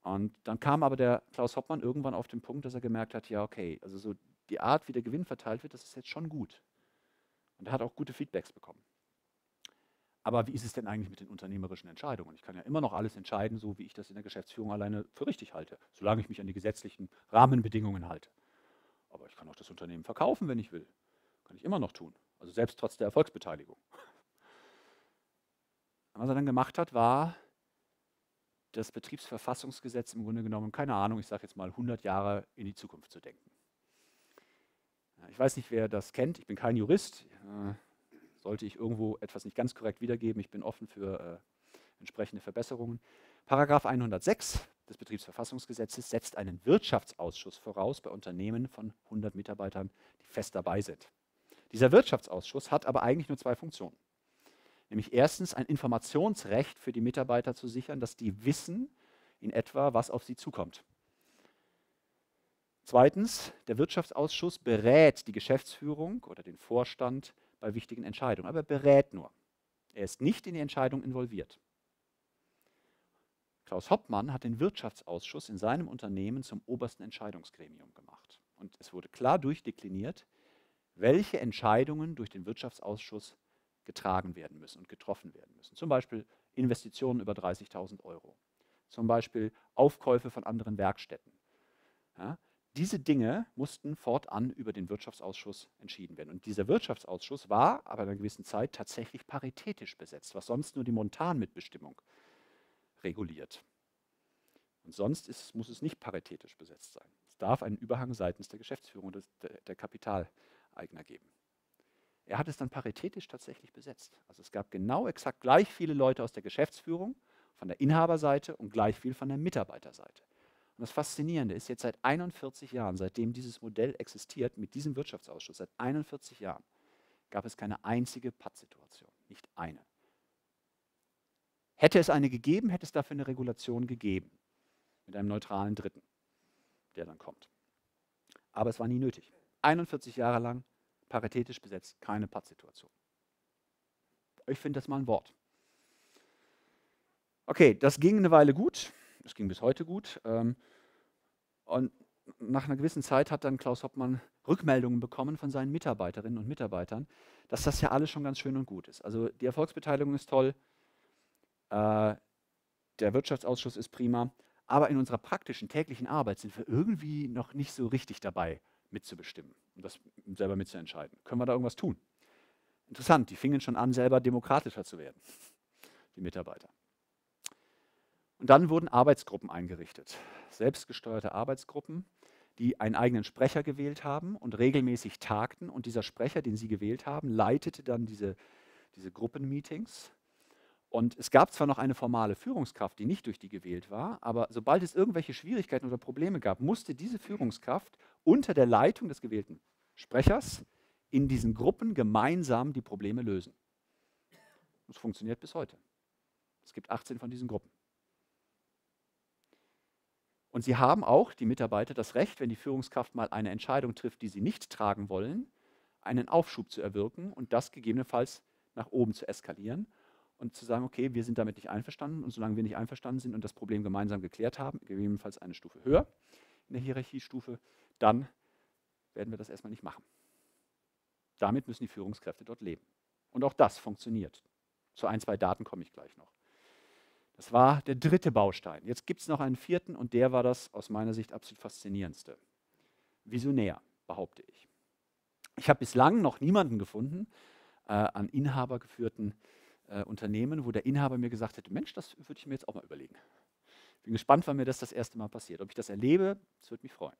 Und dann kam aber der Klaus Hoppmann irgendwann auf den Punkt, dass er gemerkt hat, ja okay, also so die Art, wie der Gewinn verteilt wird, das ist jetzt schon gut. Und er hat auch gute Feedbacks bekommen. Aber wie ist es denn eigentlich mit den unternehmerischen Entscheidungen? Ich kann ja immer noch alles entscheiden, so wie ich das in der Geschäftsführung alleine für richtig halte, solange ich mich an die gesetzlichen Rahmenbedingungen halte. Aber ich kann auch das Unternehmen verkaufen, wenn ich will. Kann ich immer noch tun, also selbst trotz der Erfolgsbeteiligung. Was er dann gemacht hat, war das Betriebsverfassungsgesetz im Grunde genommen, keine Ahnung, ich sage jetzt mal hundert Jahre in die Zukunft zu denken. Ich weiß nicht, wer das kennt, ich bin kein Jurist, sollte ich irgendwo etwas nicht ganz korrekt wiedergeben, ich bin offen für äh, entsprechende Verbesserungen. Paragraph hundertsechs des Betriebsverfassungsgesetzes setzt einen Wirtschaftsausschuss voraus bei Unternehmen von hundert Mitarbeitern, die fest dabei sind. Dieser Wirtschaftsausschuss hat aber eigentlich nur zwei Funktionen. Nämlich erstens ein Informationsrecht für die Mitarbeiter zu sichern, dass die wissen in etwa, was auf sie zukommt. Zweitens, der Wirtschaftsausschuss berät die Geschäftsführung oder den Vorstand bei wichtigen Entscheidungen, aber er berät nur. Er ist nicht in die Entscheidung involviert. Klaus Hoppmann hat den Wirtschaftsausschuss in seinem Unternehmen zum obersten Entscheidungsgremium gemacht. Und es wurde klar durchdekliniert, welche Entscheidungen durch den Wirtschaftsausschuss getragen werden müssen und getroffen werden müssen. Zum Beispiel Investitionen über dreißigtausend Euro, zum Beispiel Aufkäufe von anderen Werkstätten. Ja, diese Dinge mussten fortan über den Wirtschaftsausschuss entschieden werden. Und dieser Wirtschaftsausschuss war aber in einer gewissen Zeit tatsächlich paritätisch besetzt, was sonst nur die Montanmitbestimmung reguliert. Und sonst ist, muss es nicht paritätisch besetzt sein. Es darf einen Überhang seitens der Geschäftsführung und des, der, der Kapital Eigner geben. Er hat es dann paritätisch tatsächlich besetzt. Also es gab genau exakt gleich viele Leute aus der Geschäftsführung, von der Inhaberseite und gleich viel von der Mitarbeiterseite. Und das Faszinierende ist, jetzt seit einundvierzig Jahren, seitdem dieses Modell existiert, mit diesem Wirtschaftsausschuss, seit einundvierzig Jahren, gab es keine einzige Pattsituation, nicht eine. Hätte es eine gegeben, hätte es dafür eine Regulation gegeben, mit einem neutralen Dritten, der dann kommt. Aber es war nie nötig. einundvierzig Jahre lang, paritätisch besetzt, keine Pattsituation. Ich finde das mal ein Wort. Okay, das ging eine Weile gut, das ging bis heute gut. Ähm, und nach einer gewissen Zeit hat dann Klaus Hoppmann Rückmeldungen bekommen von seinen Mitarbeiterinnen und Mitarbeitern, dass das ja alles schon ganz schön und gut ist. Also die Erfolgsbeteiligung ist toll, äh, der Wirtschaftsausschuss ist prima, aber in unserer praktischen täglichen Arbeit sind wir irgendwie noch nicht so richtig dabei, mitzubestimmen und das selber mitzuentscheiden. Können wir da irgendwas tun? Interessant, die fingen schon an, selber demokratischer zu werden, die Mitarbeiter. Und dann wurden Arbeitsgruppen eingerichtet, selbstgesteuerte Arbeitsgruppen, die einen eigenen Sprecher gewählt haben und regelmäßig tagten. Und dieser Sprecher, den sie gewählt haben, leitete dann diese, diese Gruppenmeetings. Und es gab zwar noch eine formale Führungskraft, die nicht durch die gewählt war, aber sobald es irgendwelche Schwierigkeiten oder Probleme gab, musste diese Führungskraft unter der Leitung des gewählten Sprechers in diesen Gruppen gemeinsam die Probleme lösen. Das funktioniert bis heute. Es gibt achtzehn von diesen Gruppen. Und sie haben auch, die Mitarbeiter, das Recht, wenn die Führungskraft mal eine Entscheidung trifft, die sie nicht tragen wollen, einen Aufschub zu erwirken und das gegebenenfalls nach oben zu eskalieren. Und zu sagen, okay, wir sind damit nicht einverstanden und solange wir nicht einverstanden sind und das Problem gemeinsam geklärt haben, gegebenenfalls eine Stufe höher in der Hierarchiestufe, dann werden wir das erstmal nicht machen. Damit müssen die Führungskräfte dort leben. Und auch das funktioniert. Zu ein, zwei Daten komme ich gleich noch. Das war der dritte Baustein. Jetzt gibt es noch einen vierten und der war das aus meiner Sicht absolut faszinierendste. Visionär, behaupte ich. Ich habe bislang noch niemanden gefunden äh, an inhabergeführten äh, Unternehmen, wo der Inhaber mir gesagt hätte, Mensch, das würde ich mir jetzt auch mal überlegen. Ich bin gespannt, wann mir das das erste Mal passiert. Ob ich das erlebe, das würde mich freuen.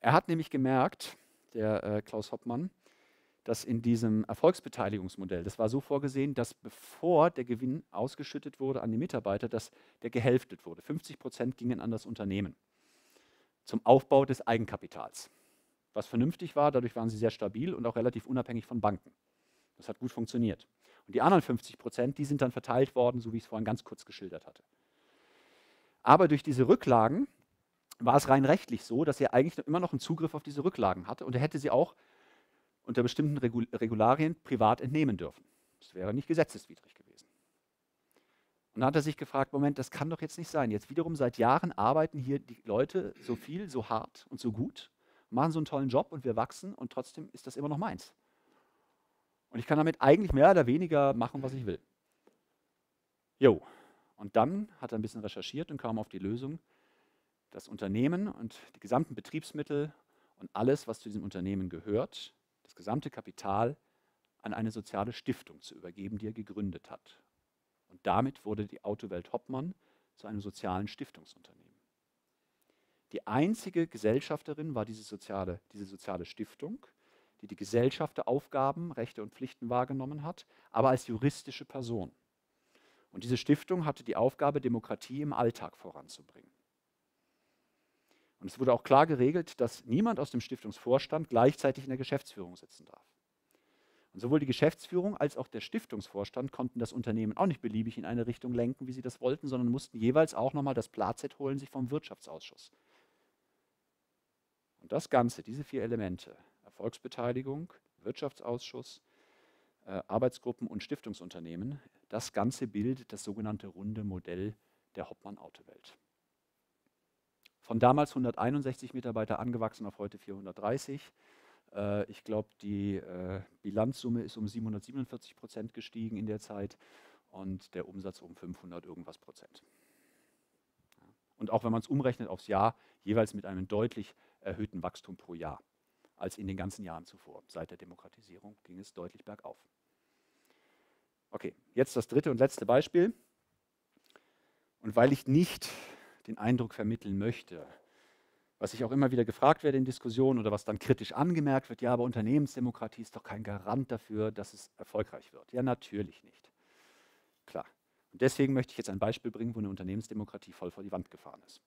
Er hat nämlich gemerkt, der äh, Klaus Hoppmann, dass in diesem Erfolgsbeteiligungsmodell, das war so vorgesehen, dass bevor der Gewinn ausgeschüttet wurde an die Mitarbeiter, dass der gehälftet wurde. fünfzig Prozent gingen an das Unternehmen zum Aufbau des Eigenkapitals. Was vernünftig war, dadurch waren sie sehr stabil und auch relativ unabhängig von Banken. Das hat gut funktioniert. Und die anderen fünfzig Prozent, die sind dann verteilt worden, so wie ich es vorhin ganz kurz geschildert hatte. Aber durch diese Rücklagen war es rein rechtlich so, dass er eigentlich immer noch einen Zugriff auf diese Rücklagen hatte und er hätte sie auch unter bestimmten Regularien privat entnehmen dürfen. Das wäre nicht gesetzeswidrig gewesen. Und dann hat er sich gefragt, Moment, das kann doch jetzt nicht sein. Jetzt wiederum seit Jahren arbeiten hier die Leute so viel, so hart und so gut, machen so einen tollen Job und wir wachsen und trotzdem ist das immer noch meins. Und ich kann damit eigentlich mehr oder weniger machen, was ich will. Jo. Und dann hat er ein bisschen recherchiert und kam auf die Lösung, das Unternehmen und die gesamten Betriebsmittel und alles, was zu diesem Unternehmen gehört, das gesamte Kapital an eine soziale Stiftung zu übergeben, die er gegründet hat. Und damit wurde die Autowelt Hoppmann zu einem sozialen Stiftungsunternehmen. Die einzige Gesellschafterin war diese soziale, diese soziale Stiftung, die die Gesellschafteraufgaben, Rechte und Pflichten wahrgenommen hat, aber als juristische Person. Und diese Stiftung hatte die Aufgabe, Demokratie im Alltag voranzubringen. Und es wurde auch klar geregelt, dass niemand aus dem Stiftungsvorstand gleichzeitig in der Geschäftsführung sitzen darf. Und sowohl die Geschäftsführung als auch der Stiftungsvorstand konnten das Unternehmen auch nicht beliebig in eine Richtung lenken, wie sie das wollten, sondern mussten jeweils auch nochmal das Platzett holen, sich vom Wirtschaftsausschuss. Und das Ganze, diese vier Elemente, Erfolgsbeteiligung, Wirtschaftsausschuss, äh, Arbeitsgruppen und Stiftungsunternehmen, das Ganze bildet das sogenannte runde Modell der Hoppmann Autowelt. Von damals hunderteinundsechzig Mitarbeiter angewachsen auf heute vierhundertdreißig. Äh, ich glaube, die äh, Bilanzsumme ist um siebenhundertsiebenundvierzig Prozent gestiegen in der Zeit und der Umsatz um fünfhundert irgendwas Prozent. Und auch wenn man es umrechnet aufs Jahr, jeweils mit einem deutlich erhöhten Wachstum pro Jahr als in den ganzen Jahren zuvor. Seit der Demokratisierung ging es deutlich bergauf. Okay, jetzt das dritte und letzte Beispiel. Und weil ich nicht den Eindruck vermitteln möchte, was ich auch immer wieder gefragt werde in Diskussionen oder was dann kritisch angemerkt wird, ja, aber Unternehmensdemokratie ist doch kein Garant dafür, dass es erfolgreich wird. Ja, natürlich nicht. Klar. Und deswegen möchte ich jetzt ein Beispiel bringen, wo eine Unternehmensdemokratie voll vor die Wand gefahren ist.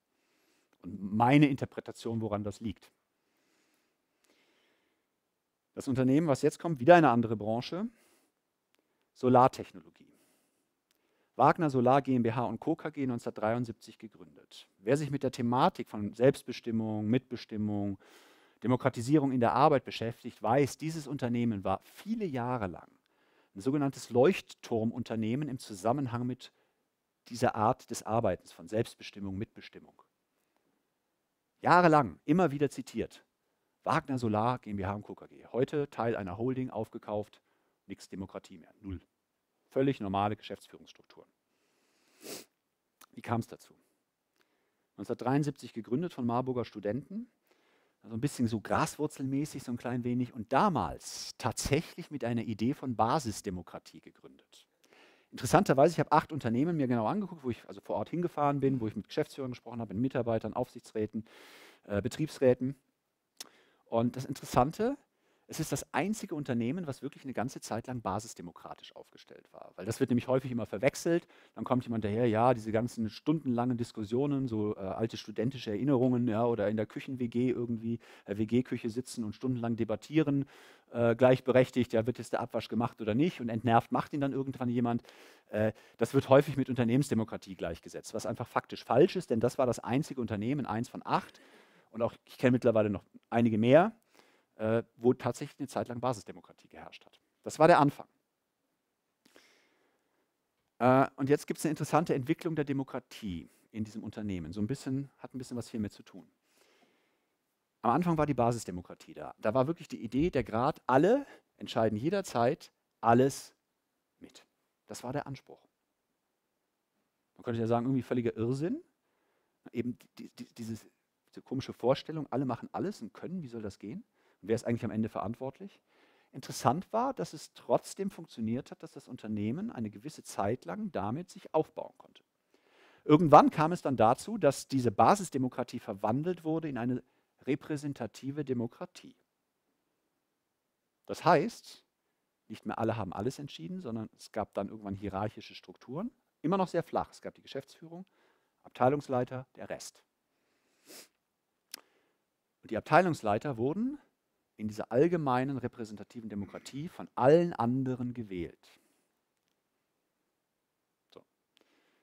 Und meine Interpretation, woran das liegt. Das Unternehmen, was jetzt kommt, wieder eine andere Branche, Solartechnologie. Wagner Solar GmbH und Co. K G neunzehnhundertdreiundsiebzig gegründet. Wer sich mit der Thematik von Selbstbestimmung, Mitbestimmung, Demokratisierung in der Arbeit beschäftigt, weiß, dieses Unternehmen war viele Jahre lang ein sogenanntes Leuchtturmunternehmen im Zusammenhang mit dieser Art des Arbeitens von Selbstbestimmung, Mitbestimmung. Jahrelang, immer wieder zitiert. Wagner Solar GmbH und Co. K G. Heute Teil einer Holding, aufgekauft, nichts Demokratie mehr, null. Völlig normale Geschäftsführungsstrukturen. Wie kam es dazu? neunzehnhundertdreiundsiebzig gegründet von Marburger Studenten, also ein bisschen so graswurzelmäßig, so ein klein wenig, und damals tatsächlich mit einer Idee von Basisdemokratie gegründet. Interessanterweise, ich habe acht Unternehmen mir genau angeguckt, wo ich also vor Ort hingefahren bin, wo ich mit Geschäftsführern gesprochen habe, mit Mitarbeitern, Aufsichtsräten, äh, Betriebsräten. Und das Interessante, es ist das einzige Unternehmen, was wirklich eine ganze Zeit lang basisdemokratisch aufgestellt war. Weil das wird nämlich häufig immer verwechselt. Dann kommt jemand daher, ja, diese ganzen stundenlangen Diskussionen, so äh, alte studentische Erinnerungen, ja, oder in der Küchen-W G irgendwie, äh, W G-Küche sitzen und stundenlang debattieren, äh, gleichberechtigt, ja, wird jetzt der Abwasch gemacht oder nicht, und entnervt macht ihn dann irgendwann jemand. Äh, das wird häufig mit Unternehmensdemokratie gleichgesetzt, was einfach faktisch falsch ist, denn das war das einzige Unternehmen, eins von acht, und auch ich kenne mittlerweile noch einige mehr, Äh, wo tatsächlich eine Zeit lang Basisdemokratie geherrscht hat. Das war der Anfang. Äh, und jetzt gibt es eine interessante Entwicklung der Demokratie in diesem Unternehmen. So ein bisschen, hat ein bisschen was hiermit zu tun. Am Anfang war die Basisdemokratie da. Da war wirklich die Idee, der Grad, alle entscheiden jederzeit alles mit. Das war der Anspruch. Man könnte ja sagen, irgendwie völliger Irrsinn. Eben die, die, dieses, diese komische Vorstellung, alle machen alles und können, wie soll das gehen? Wer ist eigentlich am Ende verantwortlich? Interessant war, dass es trotzdem funktioniert hat, dass das Unternehmen eine gewisse Zeit lang damit sich aufbauen konnte. Irgendwann kam es dann dazu, dass diese Basisdemokratie verwandelt wurde in eine repräsentative Demokratie. Das heißt, nicht mehr alle haben alles entschieden, sondern es gab dann irgendwann hierarchische Strukturen, immer noch sehr flach. Es gab die Geschäftsführung, Abteilungsleiter, der Rest. Und die Abteilungsleiter wurden in dieser allgemeinen repräsentativen Demokratie von allen anderen gewählt. So.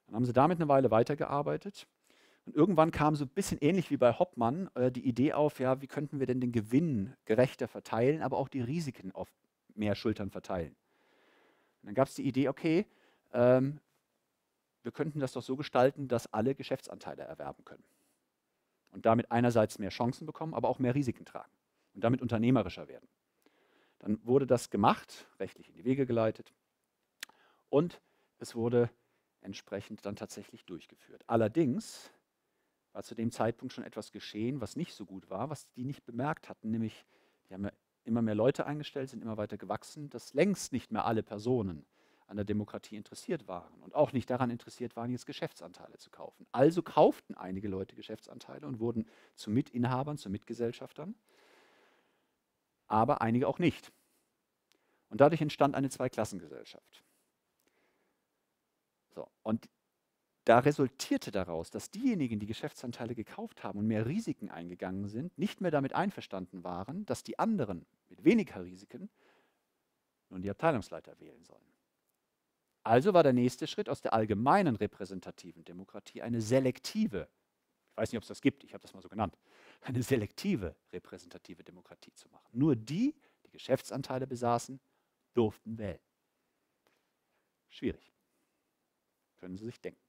Dann haben sie damit eine Weile weitergearbeitet. Und irgendwann kam so ein bisschen ähnlich wie bei Hoppmann äh, die Idee auf, ja, wie könnten wir denn den Gewinn gerechter verteilen, aber auch die Risiken auf mehr Schultern verteilen. Und dann gab es die Idee, okay, ähm, wir könnten das doch so gestalten, dass alle Geschäftsanteile erwerben können. Und damit einerseits mehr Chancen bekommen, aber auch mehr Risiken tragen. Und damit unternehmerischer werden. Dann wurde das gemacht, rechtlich in die Wege geleitet. Und es wurde entsprechend dann tatsächlich durchgeführt. Allerdings war zu dem Zeitpunkt schon etwas geschehen, was nicht so gut war, was die nicht bemerkt hatten. Nämlich, die haben ja immer mehr Leute eingestellt, sind immer weiter gewachsen, dass längst nicht mehr alle Personen an der Demokratie interessiert waren und auch nicht daran interessiert waren, jetzt Geschäftsanteile zu kaufen. Also kauften einige Leute Geschäftsanteile und wurden zu Mitinhabern, zu Mitgesellschaftern, aber einige auch nicht. Und dadurch entstand eine Zweiklassengesellschaft. So, und da resultierte daraus, dass diejenigen, die Geschäftsanteile gekauft haben und mehr Risiken eingegangen sind, nicht mehr damit einverstanden waren, dass die anderen mit weniger Risiken nun die Abteilungsleiter wählen sollen. Also war der nächste Schritt aus der allgemeinen repräsentativen Demokratie eine selektive, ich weiß nicht, ob es das gibt, ich habe das mal so genannt, eine selektive repräsentative Demokratie zu machen. Nur die, die Geschäftsanteile besaßen, durften wählen. Schwierig. Können Sie sich denken.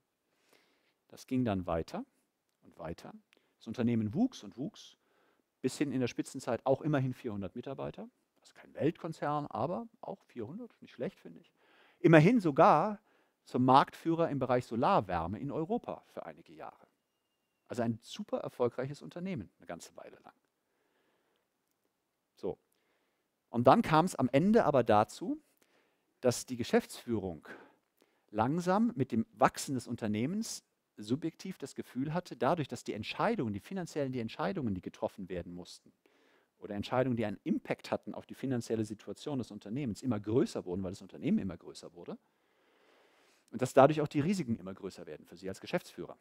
Das ging dann weiter und weiter. Das Unternehmen wuchs und wuchs, bis hin in der Spitzenzeit auch immerhin vierhundert Mitarbeiter. Das ist kein Weltkonzern, aber auch vierhundert, nicht schlecht, finde ich. Immerhin sogar zum Marktführer im Bereich Solarwärme in Europa für einige Jahre. Also ein super erfolgreiches Unternehmen, eine ganze Weile lang. So. Und dann kam es am Ende aber dazu, dass die Geschäftsführung langsam mit dem Wachsen des Unternehmens subjektiv das Gefühl hatte, dadurch, dass die Entscheidungen, die finanziellen die Entscheidungen, die getroffen werden mussten, oder Entscheidungen, die einen Impact hatten auf die finanzielle Situation des Unternehmens, immer größer wurden, weil das Unternehmen immer größer wurde. Und dass dadurch auch die Risiken immer größer werden für Sie als Geschäftsführer.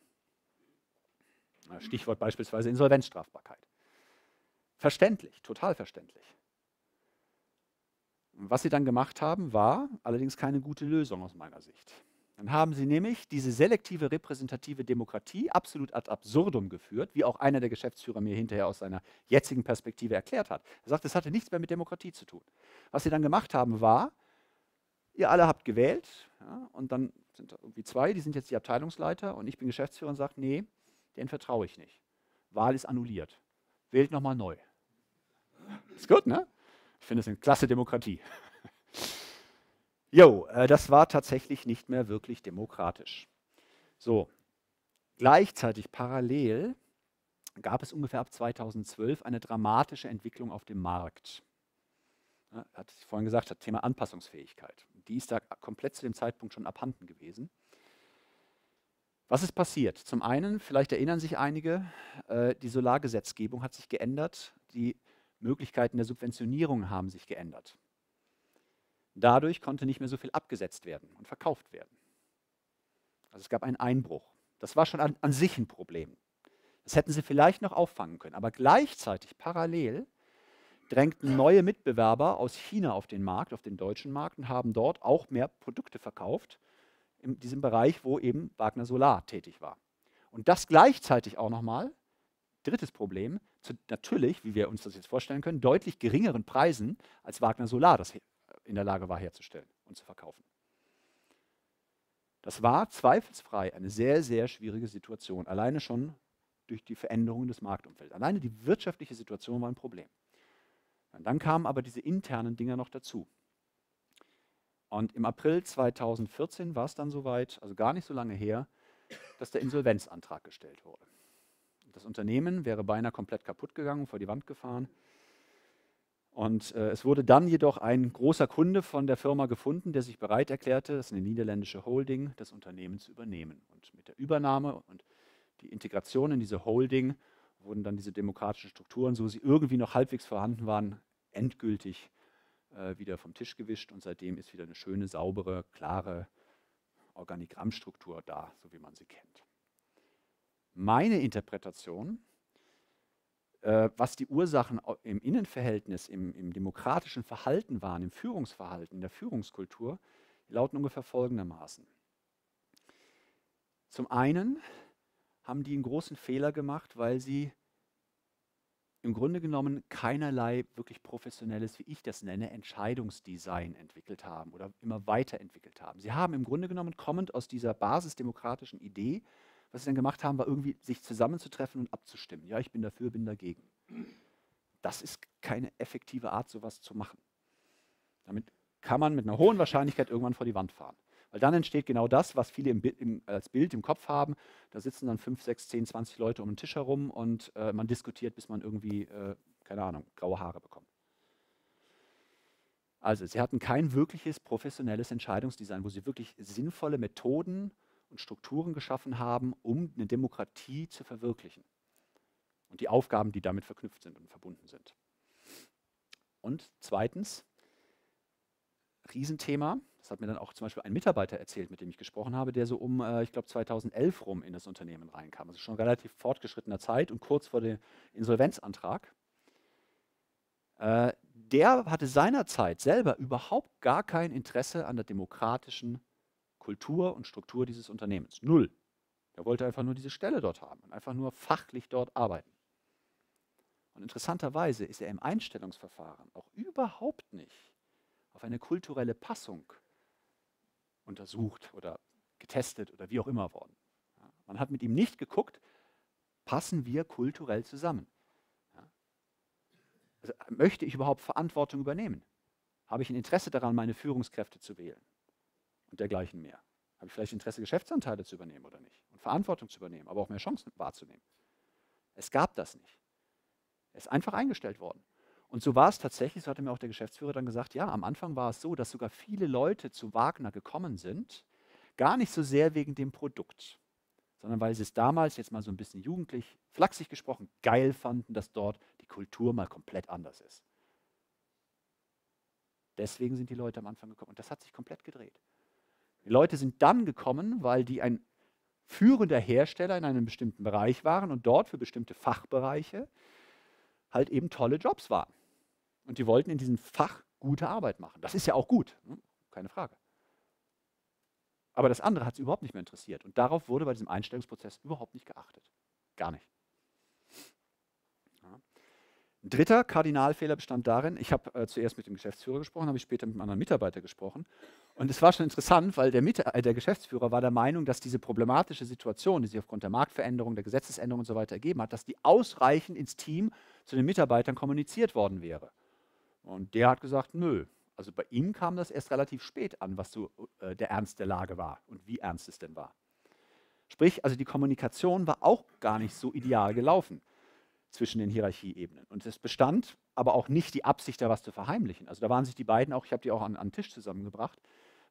Stichwort beispielsweise Insolvenzstrafbarkeit. Verständlich, total verständlich. Und was Sie dann gemacht haben, war allerdings keine gute Lösung aus meiner Sicht. Dann haben Sie nämlich diese selektive repräsentative Demokratie absolut ad absurdum geführt, wie auch einer der Geschäftsführer mir hinterher aus seiner jetzigen Perspektive erklärt hat. Er sagt, das hatte nichts mehr mit Demokratie zu tun. Was Sie dann gemacht haben, war, ihr alle habt gewählt, ja, und dann sind da irgendwie zwei, die sind jetzt die Abteilungsleiter und ich bin Geschäftsführer und sage, nee, denen vertraue ich nicht. Wahl ist annulliert. Wählt nochmal neu. Ist gut, ne? Ich finde, das ist eine klasse Demokratie. Jo, äh, das war tatsächlich nicht mehr wirklich demokratisch. So, gleichzeitig parallel gab es ungefähr ab zweitausendzwölf eine dramatische Entwicklung auf dem Markt. Ja, hatte ich vorhin gesagt, das Thema Anpassungsfähigkeit. Die ist da komplett zu dem Zeitpunkt schon abhanden gewesen. Was ist passiert? Zum einen, vielleicht erinnern sich einige, äh, die Solargesetzgebung hat sich geändert, die Möglichkeiten der Subventionierung haben sich geändert. Dadurch konnte nicht mehr so viel abgesetzt werden und verkauft werden. Also es gab einen Einbruch. Das war schon an, an sich ein Problem. Das hätten sie vielleicht noch auffangen können. Aber gleichzeitig, parallel, drängten neue Mitbewerber aus China auf den Markt, auf den deutschen Markt und haben dort auch mehr Produkte verkauft, in diesem Bereich, wo eben Wagner Solar tätig war. Und das gleichzeitig auch nochmal, drittes Problem, zu natürlich, wie wir uns das jetzt vorstellen können, deutlich geringeren Preisen, als Wagner Solar das in der Lage war, herzustellen und zu verkaufen. Das war zweifelsfrei eine sehr, sehr schwierige Situation, alleine schon durch die Veränderungen des Marktumfelds. Alleine die wirtschaftliche Situation war ein Problem. Und dann kamen aber diese internen Dinger noch dazu. Und im April zweitausendvierzehn war es dann soweit, also gar nicht so lange her, dass der Insolvenzantrag gestellt wurde. Das Unternehmen wäre beinahe komplett kaputt gegangen, vor die Wand gefahren. Und äh, es wurde dann jedoch ein großer Kunde von der Firma gefunden, der sich bereit erklärte, das ist eine niederländische Holding, das Unternehmen zu übernehmen. Und mit der Übernahme und die Integration in diese Holding wurden dann diese demokratischen Strukturen, so sie irgendwie noch halbwegs vorhanden waren, endgültig äh, wieder vom Tisch gewischt. Und seitdem ist wieder eine schöne, saubere, klare Organigrammstruktur da, so wie man sie kennt. Meine Interpretation, äh, was die Ursachen im Innenverhältnis, im, im demokratischen Verhalten waren, im Führungsverhalten, in der Führungskultur, lauten ungefähr folgendermaßen. Zum einen haben die einen großen Fehler gemacht, weil sie im Grunde genommen keinerlei wirklich professionelles, wie ich das nenne, Entscheidungsdesign entwickelt haben oder immer weiterentwickelt haben. Sie haben im Grunde genommen, kommend aus dieser basisdemokratischen Idee, was sie dann gemacht haben, war irgendwie, sich zusammenzutreffen und abzustimmen. Ja, ich bin dafür, bin dagegen. Das ist keine effektive Art, sowas zu machen. Damit kann man mit einer hohen Wahrscheinlichkeit irgendwann vor die Wand fahren. Weil dann entsteht genau das, was viele im, im, als Bild im Kopf haben. Da sitzen dann fünf, sechs, zehn, zwanzig Leute um den Tisch herum und äh, man diskutiert, bis man irgendwie, äh, keine Ahnung, graue Haare bekommt. Also, sie hatten kein wirkliches professionelles Entscheidungsdesign, wo sie wirklich sinnvolle Methoden und Strukturen geschaffen haben, um eine Demokratie zu verwirklichen. Und die Aufgaben, die damit verknüpft sind und verbunden sind. Und zweitens, Riesenthema, das hat mir dann auch zum Beispiel ein Mitarbeiter erzählt, mit dem ich gesprochen habe, der so um, äh, ich glaube, zweitausendelf rum in das Unternehmen reinkam. Also schon relativ fortgeschrittener Zeit und kurz vor dem Insolvenzantrag. Äh, der hatte seinerzeit selber überhaupt gar kein Interesse an der demokratischen Kultur und Struktur dieses Unternehmens. Null. Der wollte einfach nur diese Stelle dort haben und einfach nur fachlich dort arbeiten. Und interessanterweise ist er im Einstellungsverfahren auch überhaupt nicht auf eine kulturelle Passung untersucht oder getestet oder wie auch immer worden. Ja, man hat mit ihm nicht geguckt, passen wir kulturell zusammen? Ja. Also, möchte ich überhaupt Verantwortung übernehmen? Habe ich ein Interesse daran, meine Führungskräfte zu wählen? Und dergleichen mehr. Habe ich vielleicht Interesse, Geschäftsanteile zu übernehmen oder nicht? Und Verantwortung zu übernehmen, aber auch mehr Chancen wahrzunehmen. Es gab das nicht. Er ist einfach eingestellt worden. Und so war es tatsächlich, so hatte mir auch der Geschäftsführer dann gesagt, ja, am Anfang war es so, dass sogar viele Leute zu Wagner gekommen sind, gar nicht so sehr wegen dem Produkt, sondern weil sie es damals, jetzt mal so ein bisschen jugendlich, flachsig gesprochen, geil fanden, dass dort die Kultur mal komplett anders ist. Deswegen sind die Leute am Anfang gekommen. Und das hat sich komplett gedreht. Die Leute sind dann gekommen, weil die ein führender Hersteller in einem bestimmten Bereich waren und dort für bestimmte Fachbereiche halt eben tolle Jobs waren. Und die wollten in diesem Fach gute Arbeit machen. Das ist ja auch gut, keine Frage. Aber das andere hat es überhaupt nicht mehr interessiert. Und darauf wurde bei diesem Einstellungsprozess überhaupt nicht geachtet. Gar nicht. Ja. Ein dritter Kardinalfehler bestand darin, ich habe äh, zuerst mit dem Geschäftsführer gesprochen, habe ich später mit einem anderen Mitarbeiter gesprochen. Und es war schon interessant, weil der, Mit äh, der Geschäftsführer war der Meinung, dass diese problematische Situation, die sich aufgrund der Marktveränderung, der Gesetzesänderung und so weiter ergeben hat, dass die ausreichend ins Team zu den Mitarbeitern kommuniziert worden wäre. Und der hat gesagt, nö. Also bei ihm kam das erst relativ spät an, was so äh, der Ernst der Lage war und wie ernst es denn war. Sprich, also die Kommunikation war auch gar nicht so ideal gelaufen zwischen den Hierarchieebenen. Und es bestand aber auch nicht die Absicht, da was zu verheimlichen. Also da waren sich die beiden auch, ich habe die auch an einen Tisch zusammengebracht,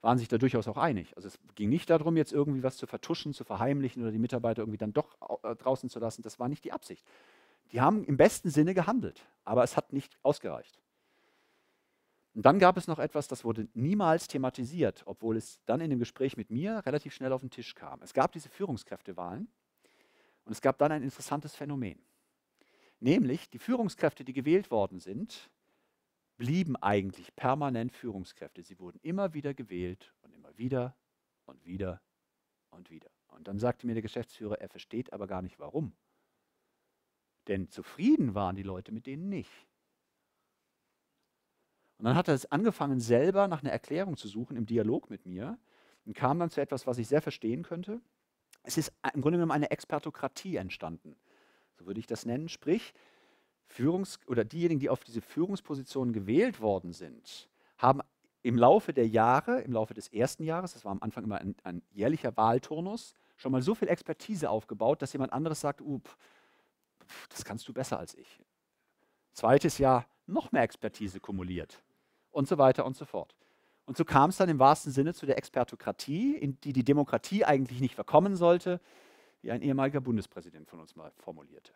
waren sich da durchaus auch einig. Also es ging nicht darum, jetzt irgendwie was zu vertuschen, zu verheimlichen oder die Mitarbeiter irgendwie dann doch äh, draußen zu lassen. Das war nicht die Absicht. Die haben im besten Sinne gehandelt, aber es hat nicht ausgereicht. Und dann gab es noch etwas, das wurde niemals thematisiert, obwohl es dann in dem Gespräch mit mir relativ schnell auf den Tisch kam. Es gab diese Führungskräftewahlen und es gab dann ein interessantes Phänomen. Nämlich, die Führungskräfte, die gewählt worden sind, blieben eigentlich permanent Führungskräfte. Sie wurden immer wieder gewählt und immer wieder und wieder und wieder. Und dann sagte mir der Geschäftsführer, er versteht aber gar nicht, warum. Denn zufrieden waren die Leute mit denen nicht. Und dann hat er angefangen, selber nach einer Erklärung zu suchen im Dialog mit mir und kam dann zu etwas, was ich sehr verstehen könnte. Es ist im Grunde genommen eine Expertokratie entstanden. So würde ich das nennen. Sprich, Führungs- oder diejenigen, die auf diese Führungspositionen gewählt worden sind, haben im Laufe der Jahre, im Laufe des ersten Jahres, das war am Anfang immer ein, ein jährlicher Wahlturnus, schon mal so viel Expertise aufgebaut, dass jemand anderes sagt, uh, pf, das kannst du besser als ich. Zweites Jahr, noch mehr Expertise kumuliert und so weiter und so fort. Und so kam es dann im wahrsten Sinne zu der Expertokratie, in die die Demokratie eigentlich nicht verkommen sollte, wie ein ehemaliger Bundespräsident von uns mal formulierte.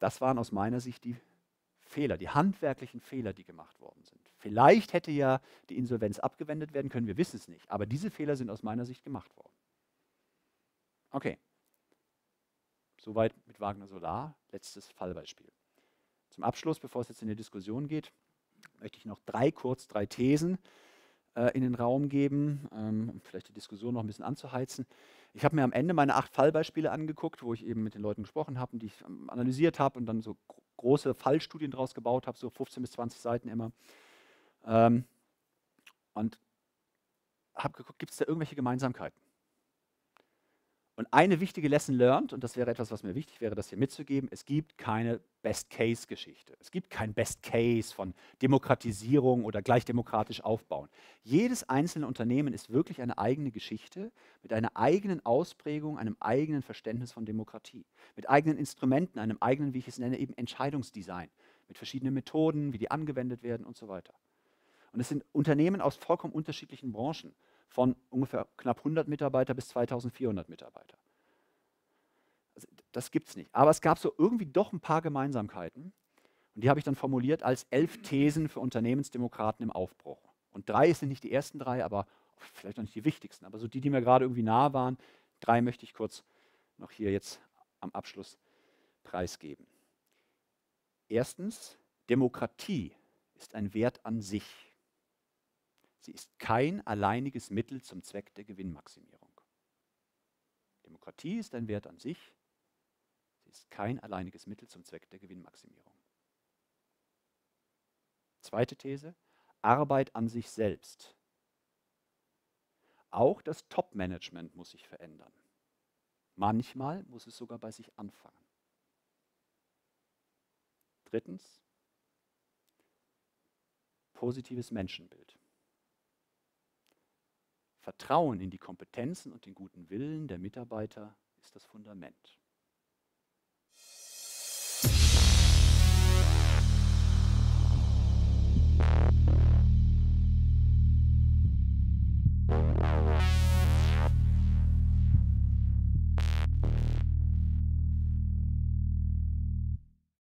Das waren aus meiner Sicht die Fehler, die handwerklichen Fehler, die gemacht worden sind. Vielleicht hätte ja die Insolvenz abgewendet werden können, wir wissen es nicht. Aber diese Fehler sind aus meiner Sicht gemacht worden. Okay, soweit mit Wagner Solar, letztes Fallbeispiel. Zum Abschluss, bevor es jetzt in die Diskussion geht, möchte ich noch drei kurz, drei Thesen äh, in den Raum geben, ähm, um vielleicht die Diskussion noch ein bisschen anzuheizen. Ich habe mir am Ende meine acht Fallbeispiele angeguckt, wo ich eben mit den Leuten gesprochen habe und die ich analysiert habe und dann so große Fallstudien daraus gebaut habe, so fünfzehn bis zwanzig Seiten immer. Ähm, und habe geguckt, gibt es da irgendwelche Gemeinsamkeiten? Und eine wichtige Lesson learned, und das wäre etwas, was mir wichtig wäre, das hier mitzugeben, es gibt keine Best-Case-Geschichte. Es gibt kein Best-Case von Demokratisierung oder gleich demokratisch aufbauen. Jedes einzelne Unternehmen ist wirklich eine eigene Geschichte mit einer eigenen Ausprägung, einem eigenen Verständnis von Demokratie, mit eigenen Instrumenten, einem eigenen, wie ich es nenne, eben Entscheidungsdesign, mit verschiedenen Methoden, wie die angewendet werden und so weiter. Und es sind Unternehmen aus vollkommen unterschiedlichen Branchen, von ungefähr knapp hundert Mitarbeiter bis zweitausendvierhundert Mitarbeiter. Also das gibt es nicht. Aber es gab so irgendwie doch ein paar Gemeinsamkeiten. Und die habe ich dann formuliert als elf Thesen für Unternehmensdemokraten im Aufbruch. Und drei sind nicht die ersten drei, aber vielleicht noch nicht die wichtigsten. Aber so die, die mir gerade irgendwie nahe waren, drei möchte ich kurz noch hier jetzt am Abschluss preisgeben. Erstens, Demokratie ist ein Wert an sich. Sie ist kein alleiniges Mittel zum Zweck der Gewinnmaximierung. Demokratie ist ein Wert an sich. Sie ist kein alleiniges Mittel zum Zweck der Gewinnmaximierung. Zweite These, Arbeit an sich selbst. Auch das Top-Management muss sich verändern. Manchmal muss es sogar bei sich anfangen. Drittens, positives Menschenbild. Vertrauen in die Kompetenzen und den guten Willen der Mitarbeiter ist das Fundament.